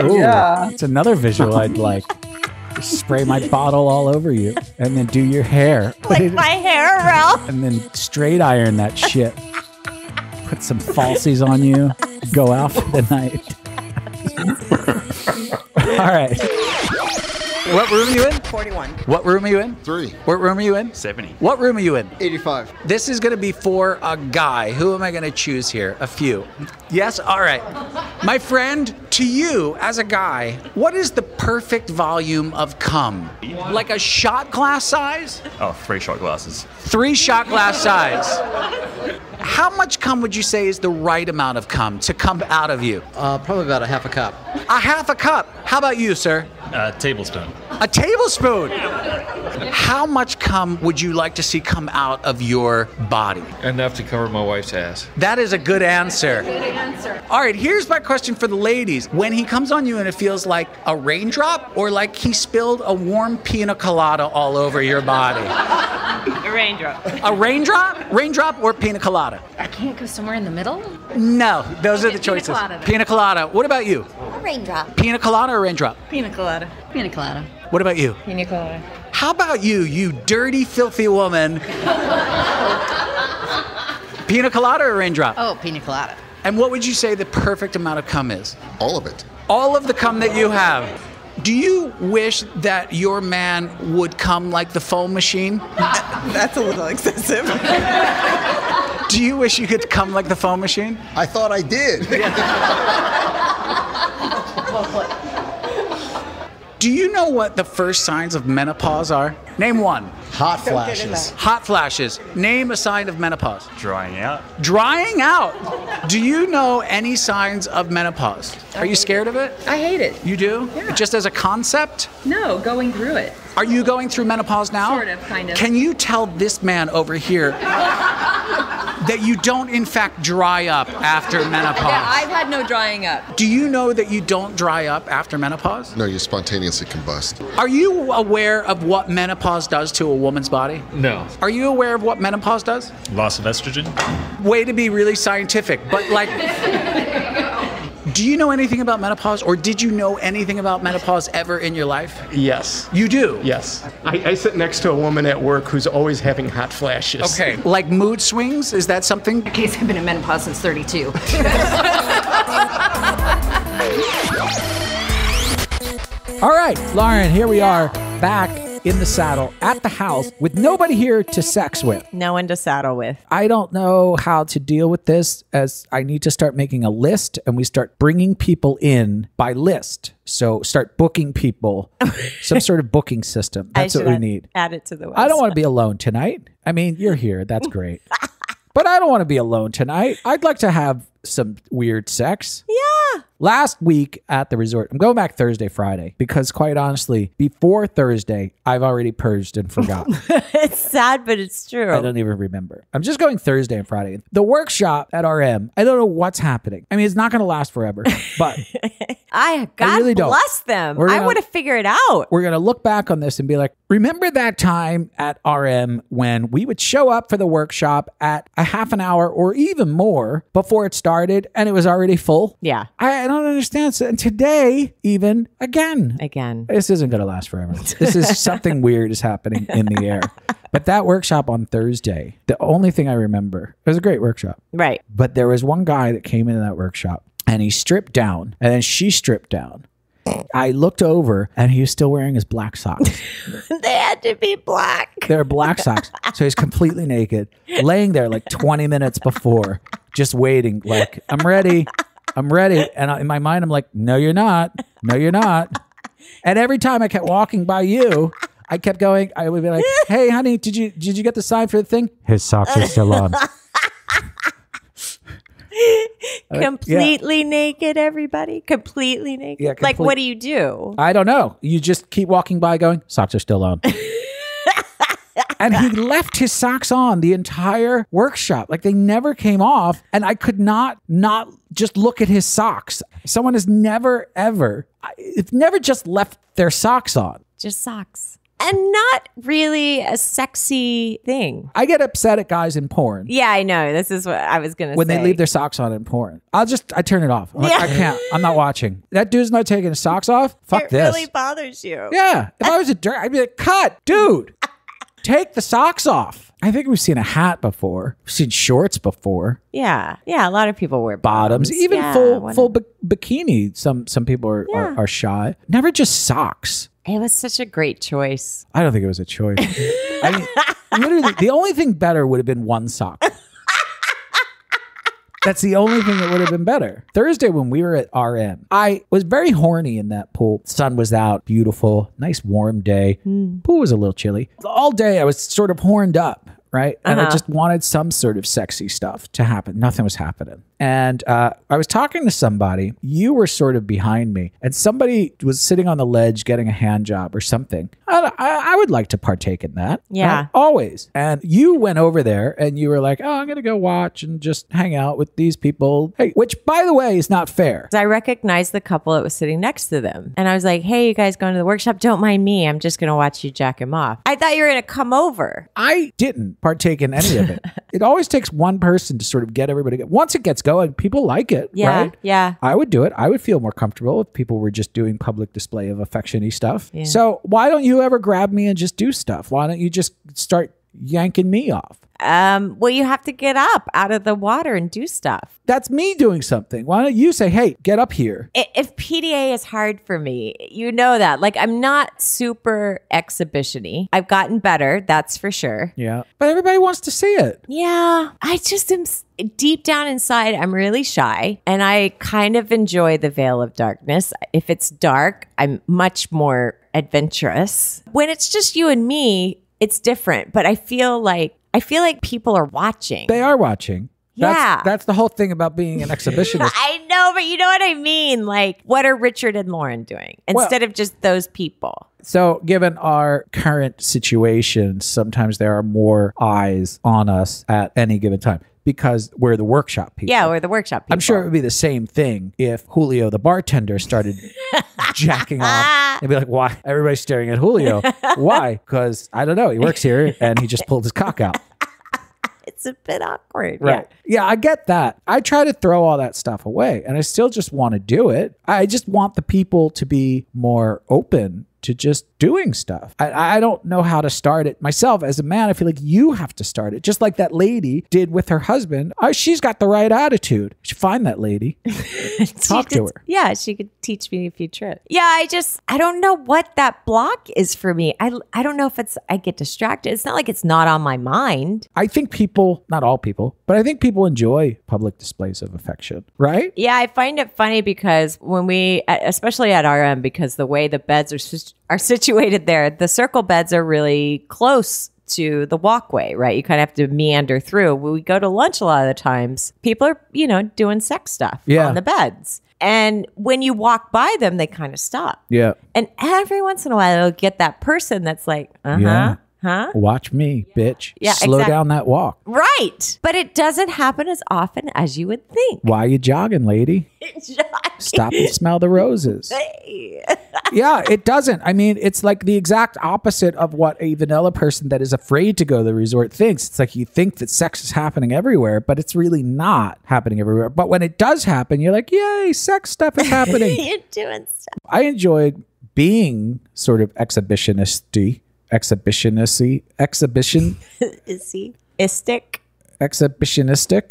Ooh, yeah. It's another visual I'd like. Spray my bottle all over you and then do your hair. Like my hair, Ralph. And then straight iron that shit. Put some falsies on you. Go out for the night. All right. What room are you in? 41. What room are you in? 3. What room are you in? 70. What room are you in? 85. This is going to be for a guy. Who am I going to choose here? A few. Yes? All right. My friend, to you as a guy, what is the perfect volume of cum? Like a shot glass size? Oh, 3 shot glasses. 3 shot glass size. How much cum would you say is the right amount of cum to come out of you? Probably about a half a cup. A half a cup? How about you, sir? A tablespoon. A tablespoon? How much cum would you like to see come out of your body? Enough to cover my wife's ass. That is a good answer. All right, here's my question for the ladies. When he comes on you and it feels like a raindrop or like he spilled a warm pina colada all over your body? A raindrop. A raindrop? Raindrop or pina colada? I can't go somewhere in the middle? No, those are the choices. Pina colada. Pina colada. What about you? A raindrop. Pina colada or raindrop? Pina colada. Pina colada. What about you? Pina colada. How about you, you dirty, filthy woman? Pina colada or raindrop? Oh, pina colada. And what would you say the perfect amount of cum is? All of it. All of the cum that you have. Do you wish that your man would come like the foam machine? That's a little excessive. Do you wish you could come like the foam machine? I thought I did. Yeah. Do you know what the first signs of menopause are? Name one. Hot flashes. Hot flashes. Name a sign of menopause. Drying out. Drying out. Do you know any signs of menopause? Are you scared of it? I hate it. You do? Yeah. Just as a concept? No, going through it. Are you going through menopause now? Sort of, kind of. Can you tell this man over here that you don't, in fact, dry up after menopause? Yeah, I've had no drying up. Do you know that you don't dry up after menopause? No, you spontaneously combust. Are you aware of what menopause does to a woman's body? No. Are you aware of what menopause does? Loss of estrogen. Way to be really scientific, but like... Do you know anything about menopause, or did you know anything about menopause ever in your life? Yes. You do? Yes. I sit next to a woman at work who's always having hot flashes. Okay. Like mood swings? Is that something? In case I've been in menopause since 32. All right, Lauren, here we are back in the saddle at the house with nobody here to sex with. No one to saddle with. I don't know how to deal with this, as I need to start making a list and we start bringing people in by list. So start booking people, some sort of booking system. That's what we need. Add it to the list. I don't want to be alone tonight. I mean, you're here. That's great. But I don't want to be alone tonight. I'd like to have some weird sex. Yeah. Last week at the resort, I'm going back Thursday, Friday, because quite honestly, before Thursday, I've already purged and forgotten. It's sad, but it's true. I don't even remember. I'm just going Thursday and Friday. The workshop at RM, I don't know what's happening. I mean, it's not going to last forever, but... God really bless them. I want to figure it out. We're going to look back on this and be like, remember that time at RM when we would show up for the workshop at a half an hour or even more before it started and it was already full? Yeah. I don't understand. And today, even again, this isn't going to last forever. This is something weird is happening in the air. But that workshop on Thursday, the only thing I remember, it was a great workshop. Right. But there was one guy that came into that workshop. And he stripped down, and then she stripped down. I looked over, and he was still wearing his black socks. They had to be black. They're black socks. So he's completely naked, laying there like 20 minutes before. just waiting, like, I'm ready. I'm ready. And in my mind, I'm like, no, you're not. No, you're not. And every time I kept walking by you, I kept going. I would be like, hey, honey, did you get the sign for the thing? His socks are still on. Completely naked, everybody. Completely naked. Yeah, like, what do you do? I don't know. You just keep walking by going, socks are still on. And he left his socks on the entire workshop. Like, they never came off. And I could not just look at his socks. Someone has never, ever, never just left their socks on. Just socks. And not really a sexy thing. I get upset at guys in porn. Yeah, I know. This is what I was going to say. When they leave their socks on in porn. I turn it off. Yeah. Like, I can't. I'm not watching. That dude's not taking his socks off. Fuck this. It really bothers you. Yeah. If I was a jerk, I'd be like, cut, dude. Take the socks off. I think we've seen a hat before. We've seen shorts before. Yeah. Yeah, a lot of people wear bottoms. Even full bikini. Some people are shy. Never just socks. It was such a great choice. I don't think it was a choice. I mean, literally, the only thing better would have been one sock. That's the only thing that would have been better. Thursday when we were at RM, I was very horny in that pool. Sun was out, beautiful, nice warm day. Pool was a little chilly. All day I was sort of horned up, right? And I just wanted some sort of sexy stuff to happen. Nothing was happening. And I was talking to somebody. You were sort of behind me. And somebody was sitting on the ledge getting a hand job or something. I would like to partake in that. Yeah. Right? Always. And you went over there and you were like, oh, I'm going to go watch and just hang out with these people. Hey, which, by the way, is not fair. I recognized the couple that was sitting next to them. And I was like, hey, you guys going to the workshop? Don't mind me. I'm just going to watch you jack him off. I thought you were going to come over. I didn't partake in any of it. It always takes one person to sort of get everybody. Once it gets going, people like it, right? Yeah. I would do it. I would feel more comfortable if people were just doing public display of affection-y stuff. Yeah. So why don't you ever grab me and just do stuff? Why don't you just start yanking me off? Well, you have to get up out of the water and do stuff. That's me doing something. Why don't you say, hey, get up here? If PDA is hard for me, you know that. Like, I'm not super exhibition-y. I've gotten better, that's for sure. Yeah. But everybody wants to see it. Yeah. I just am... Deep down inside, I'm really shy, and I kind of enjoy the veil of darkness. If it's dark, I'm much more adventurous. When it's just you and me, it's different, but I feel like people are watching. They are watching. Yeah. That's the whole thing about being an exhibitionist. I know, but you know what I mean? Like, what are Richard and Lauren doing instead of just those people? So given our current situation, sometimes there are more eyes on us at any given time. Because we're the workshop people. Yeah, we're the workshop people. I'm sure it would be the same thing if Julio the bartender started jacking off. They'd be like, why? Everybody's staring at Julio. Why? Because, I don't know, he works here and he just pulled his cock out. It's a bit awkward. Right. Yeah, I get that. I try to throw all that stuff away and I still just want to do it. I just want the people to be more open to just doing stuff. I don't know how to start it myself. As a man, I feel like you have to start it. Just like that lady did with her husband. Oh, she's got the right attitude. You should find that lady. Talk to her. Yeah, she could teach me a few tricks. Yeah, I don't know what that block is for me. I don't know if I get distracted. It's not like it's not on my mind. I think people, not all people, but I think people enjoy public displays of affection, right? Yeah, I find it funny because when we, especially at RM, because the way the beds are situated there, the circle beds are really close to the walkway, right? You kind of have to meander through. When we go to lunch a lot of the times, people are, doing sex stuff on the beds. And when you walk by them, they kind of stop. Yeah. And every once in a while, they'll get that person that's like, watch me, bitch. Yeah, Slow down that walk. Right. But it doesn't happen as often as you would think. Why are you jogging, lady? Stop and smell the roses. Hey. Yeah, it doesn't. I mean, it's like the exact opposite of what a vanilla person that is afraid to go to the resort thinks. It's like you think that sex is happening everywhere, but it's really not happening everywhere. But when it does happen, you're like, yay, sex stuff is happening. You're doing stuff. I enjoyed being sort of exhibitionistic.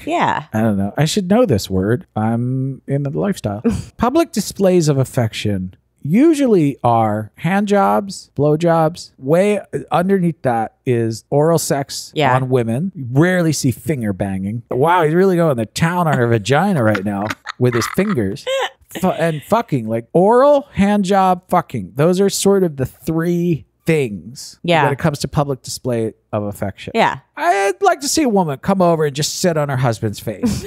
Yeah. I don't know. I should know this word. I'm in the lifestyle. Public displays of affection. usually are hand jobs, blow jobs. Way underneath that is oral sex on women. You rarely see finger banging. Wow, he's really going to town on her vagina right now with his fingers. And fucking, like oral, hand job, fucking. Those are sort of the three things when it comes to public display of affection. Yeah. I'd like to see a woman come over and just sit on her husband's face.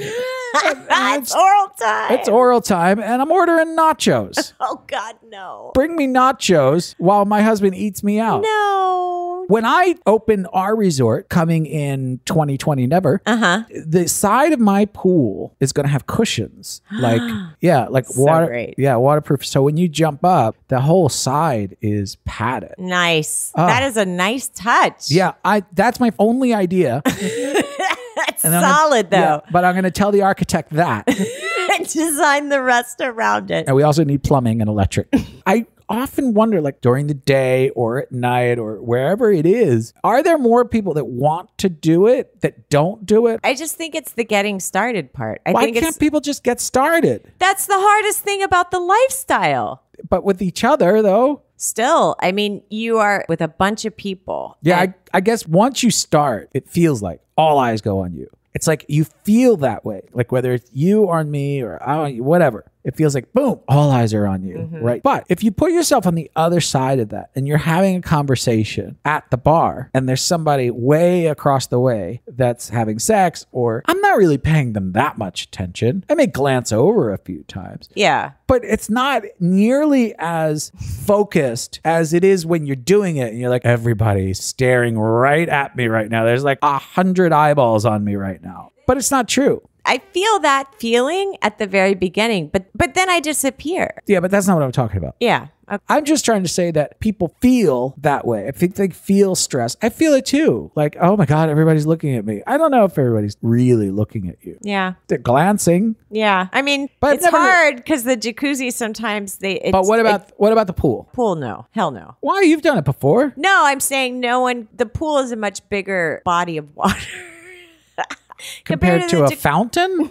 It's oral time. It's oral time, and I'm ordering nachos. Oh, God, no. Bring me nachos while my husband eats me out. No. When I opened our resort coming in 2020, the side of my pool is going to have cushions. Like, like so water. Great. Yeah, waterproof. So when you jump up, the whole side is padded. Nice. That is a nice touch. Yeah, that's my only idea. That's solid, though. Yeah, but I'm going to tell the architect that. And design the rest around it. And we also need plumbing and electric. I often wonder, like during the day or at night or wherever it is, are there more people that want to do it that don't do it? I just think it's the getting started part. Why can't people just get started? That's the hardest thing about the lifestyle. But with each other, though. Still, I mean, you are with a bunch of people. Yeah, I guess once you start, it feels like all eyes go on you. It's like you feel that way. Like whether it's you or me or I on you, whatever. It feels like, boom, all eyes are on you, right? But if you put yourself on the other side of that and you're having a conversation at the bar and there's somebody way across the way that's having sex, or I'm not really paying them that much attention. I may glance over a few times. Yeah. But it's not nearly as focused as it is when you're doing it and you're like, everybody's staring right at me right now. There's like 100 eyeballs on me right now. But it's not true. I feel that feeling at the very beginning, but then I disappear. Yeah, but that's not what I'm talking about. Yeah. Okay. I'm just trying to say that people feel that way. I think they feel stress. I feel it too. Like, oh my God, everybody's looking at me. I don't know if everybody's really looking at you. Yeah. They're glancing. Yeah. I mean, but it's hard because the jacuzzi sometimes But what about the pool? Pool, no. Hell no. Why? You've done it before. No, I'm saying no one. The pool is a much bigger body of water. Compared to a fountain?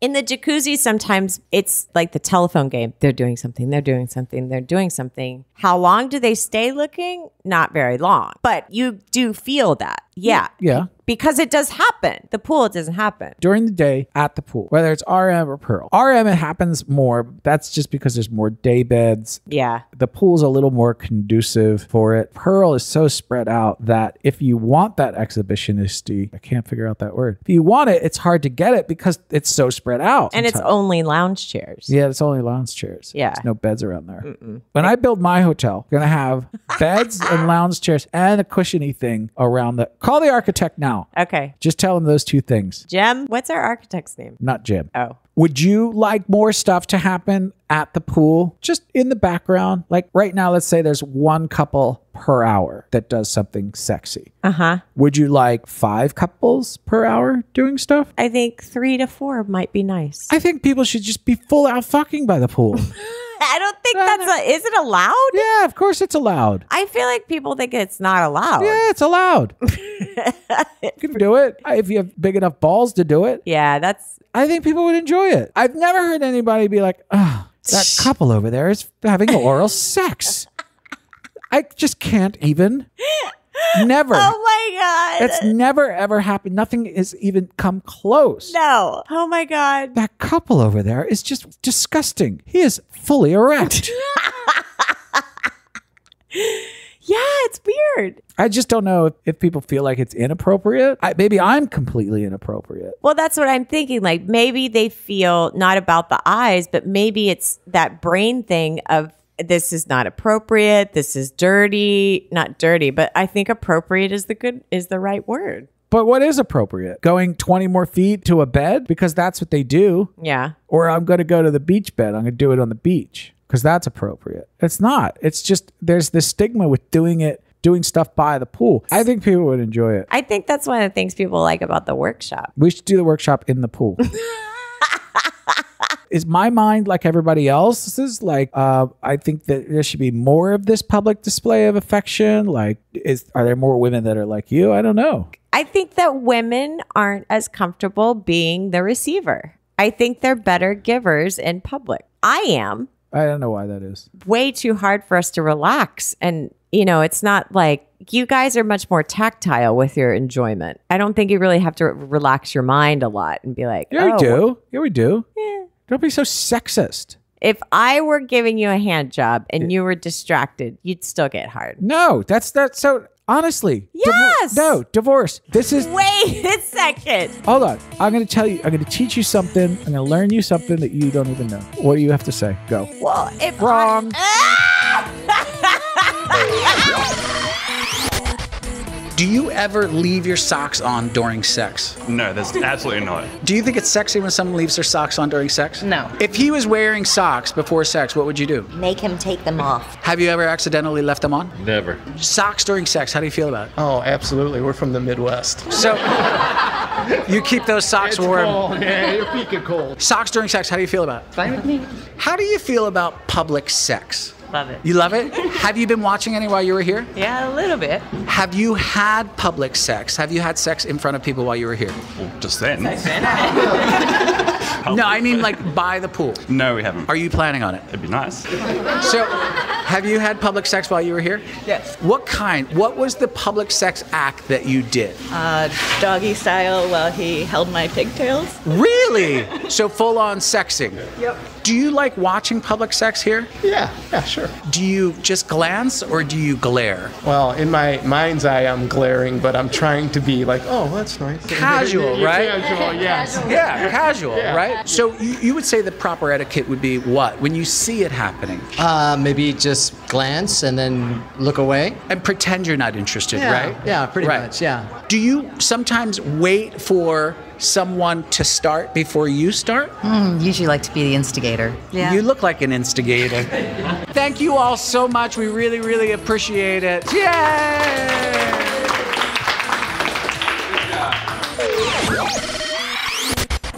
In the jacuzzi, sometimes it's like the telephone game. They're doing something. They're doing something. They're doing something. How long do they stay looking? Not very long. But you do feel that. Yeah. Yeah. Because it does happen. The pool, it doesn't happen. During the day at the pool, whether it's RM or Pearl. RM, it happens more. That's just because there's more day beds. Yeah. The pool's a little more conducive for it. Pearl is so spread out that if you want that exhibitionisty, I can't figure out that word. If you want it, it's hard to get it because it's so spread out. And it's only lounge chairs. Yeah, it's only lounge chairs. Yeah. There's no beds around there. Mm-mm. When I build my hotel, I'm going to have beds and lounge chairs and a cushiony thing around the... Call the architect now. Okay. Just tell him those two things. Jim? What's our architect's name? Not Jim. Oh. Would you like more stuff to happen at the pool? Just in the background. Like right now, let's say there's one couple per hour that does something sexy. Uh-huh. Would you like 5 couples per hour doing stuff? I think 3 to 4 might be nice. I think people should just be full out fucking by the pool. I don't think is it allowed? Yeah, of course it's allowed. I feel like people think it's not allowed. Yeah, it's allowed. You can do it if you have big enough balls to do it. Yeah, I think people would enjoy it. I've never heard anybody be like, oh, that couple over there is having oral sex. I just can't even... Never. Oh my God. It's never ever happened. Nothing has even come close. No. Oh my God. That couple over there is just disgusting. He is fully erect. Yeah, it's weird. I just don't know if people feel like it's inappropriate. Maybe I'm completely inappropriate. Well, that's what I'm thinking. Like maybe they feel not about the eyes, but maybe it's that brain thing of, this is not appropriate. This is dirty. Not dirty, but I think appropriate is the right word. But what is appropriate? Going 20 more feet to a bed? Because that's what they do. Yeah. Or I'm going to go to the beach bed. I'm going to do it on the beach because that's appropriate. It's not. It's just there's this stigma with doing stuff by the pool. I think people would enjoy it. I think that's one of the things people like about the workshop. We should do the workshop in the pool. Is my mind like everybody else's? Like, I think that there should be more of this public display of affection. Like, are there more women that are like you? I don't know. I think that women aren't as comfortable being the receiver. I think they're better givers in public. I am. I don't know why that is. Way too hard for us to relax. And, you know, it's not like you guys are much more tactile with your enjoyment. I don't think you really have to relax your mind a lot and be like, yeah, oh, we do. Yeah, we do. Yeah. Don't be so sexist. If I were giving you a hand job and you were distracted, you'd still get hard. No, that's so... Honestly. Yes. Divorce. This is... Wait a second. Hold on. I'm going to tell you. I'm going to teach you something. I'm going to learn you something that you don't even know. What do you have to say? Go. Well, if wrong. Do you ever leave your socks on during sex? No, that's absolutely not. Do you think it's sexy when someone leaves their socks on during sex? No. If he was wearing socks before sex, what would you do? Make him take them off. Have you ever accidentally left them on? Never. Socks during sex, how do you feel about it? Oh, absolutely. We're from the Midwest. So you keep those socks warm. Cold. Yeah, you're peaking cold. Socks during sex, how do you feel about it? Fine with me. How do you feel about public sex? Love it. You love it? Have you been watching any while you were here? Yeah, a little bit. Have you had public sex? Have you had sex in front of people while you were here? Well, just then. No, I mean like by the pool. No, we haven't. Are you planning on it? It'd be nice. So, have you had public sex while you were here? Yes. What kind? What was the public sex act that you did? Doggy style while he held my pigtails. Really? So full on sexing? Yep. Do you like watching public sex here? Yeah, yeah, sure. Do you just glance or do you glare? Well, in my mind's eye, I'm glaring, but I'm trying to be like, oh, that's nice. Casual, right? Casual, yes. Yeah, casual, yeah. Right? So you would say the proper etiquette would be what? When you see it happening? Maybe just glance and then look away. And pretend you're not interested, yeah, right? Yeah, pretty much, yeah. Do you sometimes wait for someone to start before you start? Usually like to be the instigator. Yeah. You look like an instigator. Thank you all so much. We really, really appreciate it. Yay!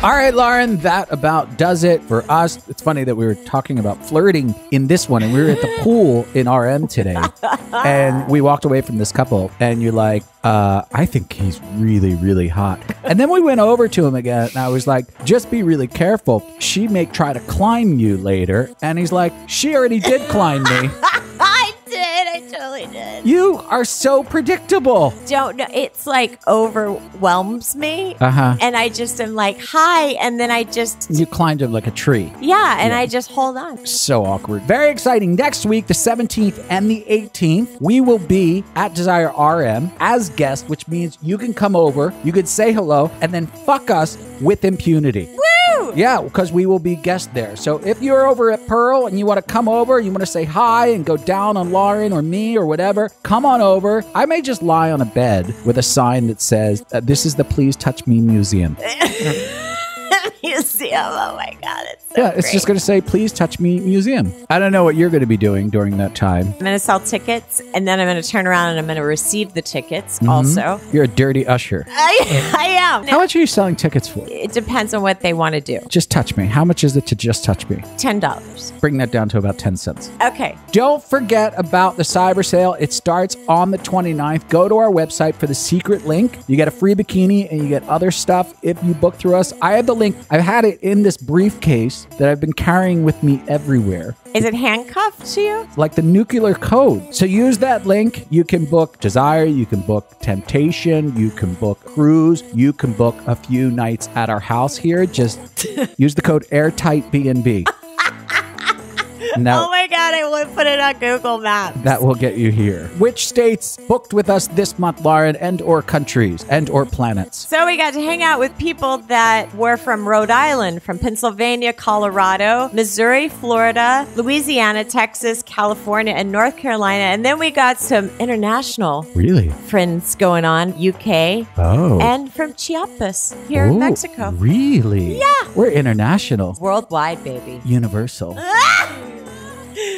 All right, Lauren, that about does it for us. It's funny that we were talking about flirting in this one, and we were at the pool in RM today, and we walked away from this couple, and you're like, I think he's really, really hot. And then we went over to him again, and I was like, just be really careful. She may try to climb you later. And he's like, she already did climb me. I totally did. You are so predictable. Don't know. It's like overwhelms me. Uh-huh. And I just am like, hi. And then I just... You climbed him like a tree. Yeah. And yeah. I just hold on. So awkward. Very exciting. Next week, the 17th and the 18th, we will be at Desire RM as guests, which means you can come over, you could say hello, and then fuck us with impunity. Woo! Yeah, because we will be guests there. So if you're over at Pearl and you want to come over, you want to say hi and go down on Lauren or me or whatever, come on over. I may just lie on a bed with a sign that says, this is the Please Touch Me Museum. Museum, oh my God, it's so great. It's just going to say, Please Touch Me Museum. I don't know what you're going to be doing during that time. I'm going to sell tickets, and then I'm going to turn around and I'm going to receive the tickets also. You're a dirty usher. I am. How much are you selling tickets for? It depends on what they want to do. Just touch me. How much is it to just touch me? $10. Bring that down to about 10 cents. Okay. Don't forget about the cyber sale. It starts on the 29th. Go to our website for the secret link. You get a free bikini and you get other stuff if you book through us. I have the link. I've had it in this briefcase that I've been carrying with me everywhere. Is it handcuffed to you? Like the nuclear code. So use that link. You can book Desire. You can book Temptation. You can book Cruise. You can book a few nights at our house here. Just use the code AirtightBNB. Now, oh my God, I would put it on Google Maps. That will get you here. Which states booked with us this month, Lauren, and or countries and or planets? So we got to hang out with people that were from Rhode Island, from Pennsylvania, Colorado, Missouri, Florida, Louisiana, Texas, California, and North Carolina. And then we got some international friends going on, UK, and from Chiapas here in Mexico. Really? Yeah. We're international. Worldwide, baby. Universal.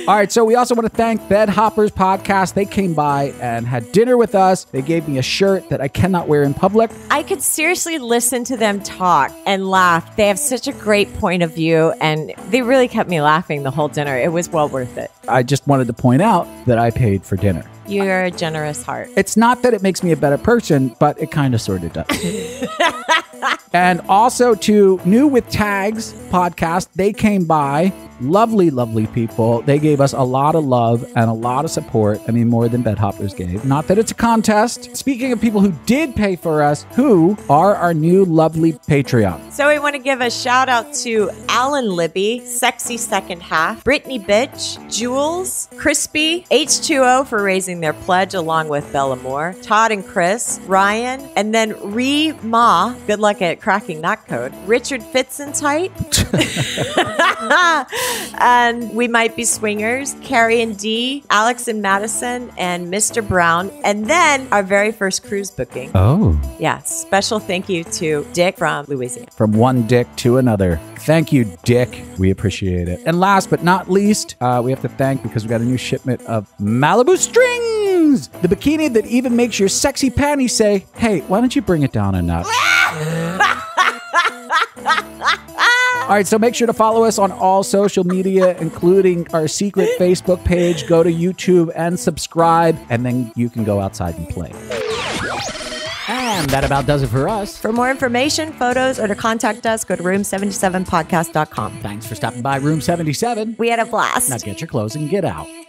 All right, so we also want to thank Bed Hoppers Podcast. They came by and had dinner with us. They gave me a shirt that I cannot wear in public. I could seriously listen to them talk and laugh. They have such a great point of view, and they really kept me laughing the whole dinner. It was well worth it. I just wanted to point out that I paid for dinner. You're a generous heart. It's not that it makes me a better person, but it kind of sort of does. And also to New With Tags Podcast, they came by lovely, lovely people. They gave us a lot of love and a lot of support. I mean, more than Bed Hoppers gave. Not that it's a contest. Speaking of people who did pay for us, who are our new lovely Patreon. So we want to give a shout out to Alan Libby, Sexy Second Half, Brittany Bitch, Jules, Crispy, H2O for raising their pledge along with Bella Moore, Todd and Chris, Ryan, and then Ree Ma, good luck at cracking that code, Richard Fitzentite, and We Might Be Swingers, Carrie and D, Alex and Madison, and Mr. Brown, and then our very first cruise booking. Oh. Yeah, special thank you to Dick from Louisiana. From one Dick to another. Thank you, Dick. We appreciate it. And last but not least, we have to thank, because we got a new shipment of Malibu Strings, the bikini that even makes your sexy panties say, hey, why don't you bring it down a notch? All right, so make sure to follow us on all social media, including our secret Facebook page. Go to YouTube and subscribe, and then you can go outside and play. And that about does it for us. For more information, photos, or to contact us, go to room77podcast.com. Thanks for stopping by, Room 77. We had a blast. Now get your clothes and get out.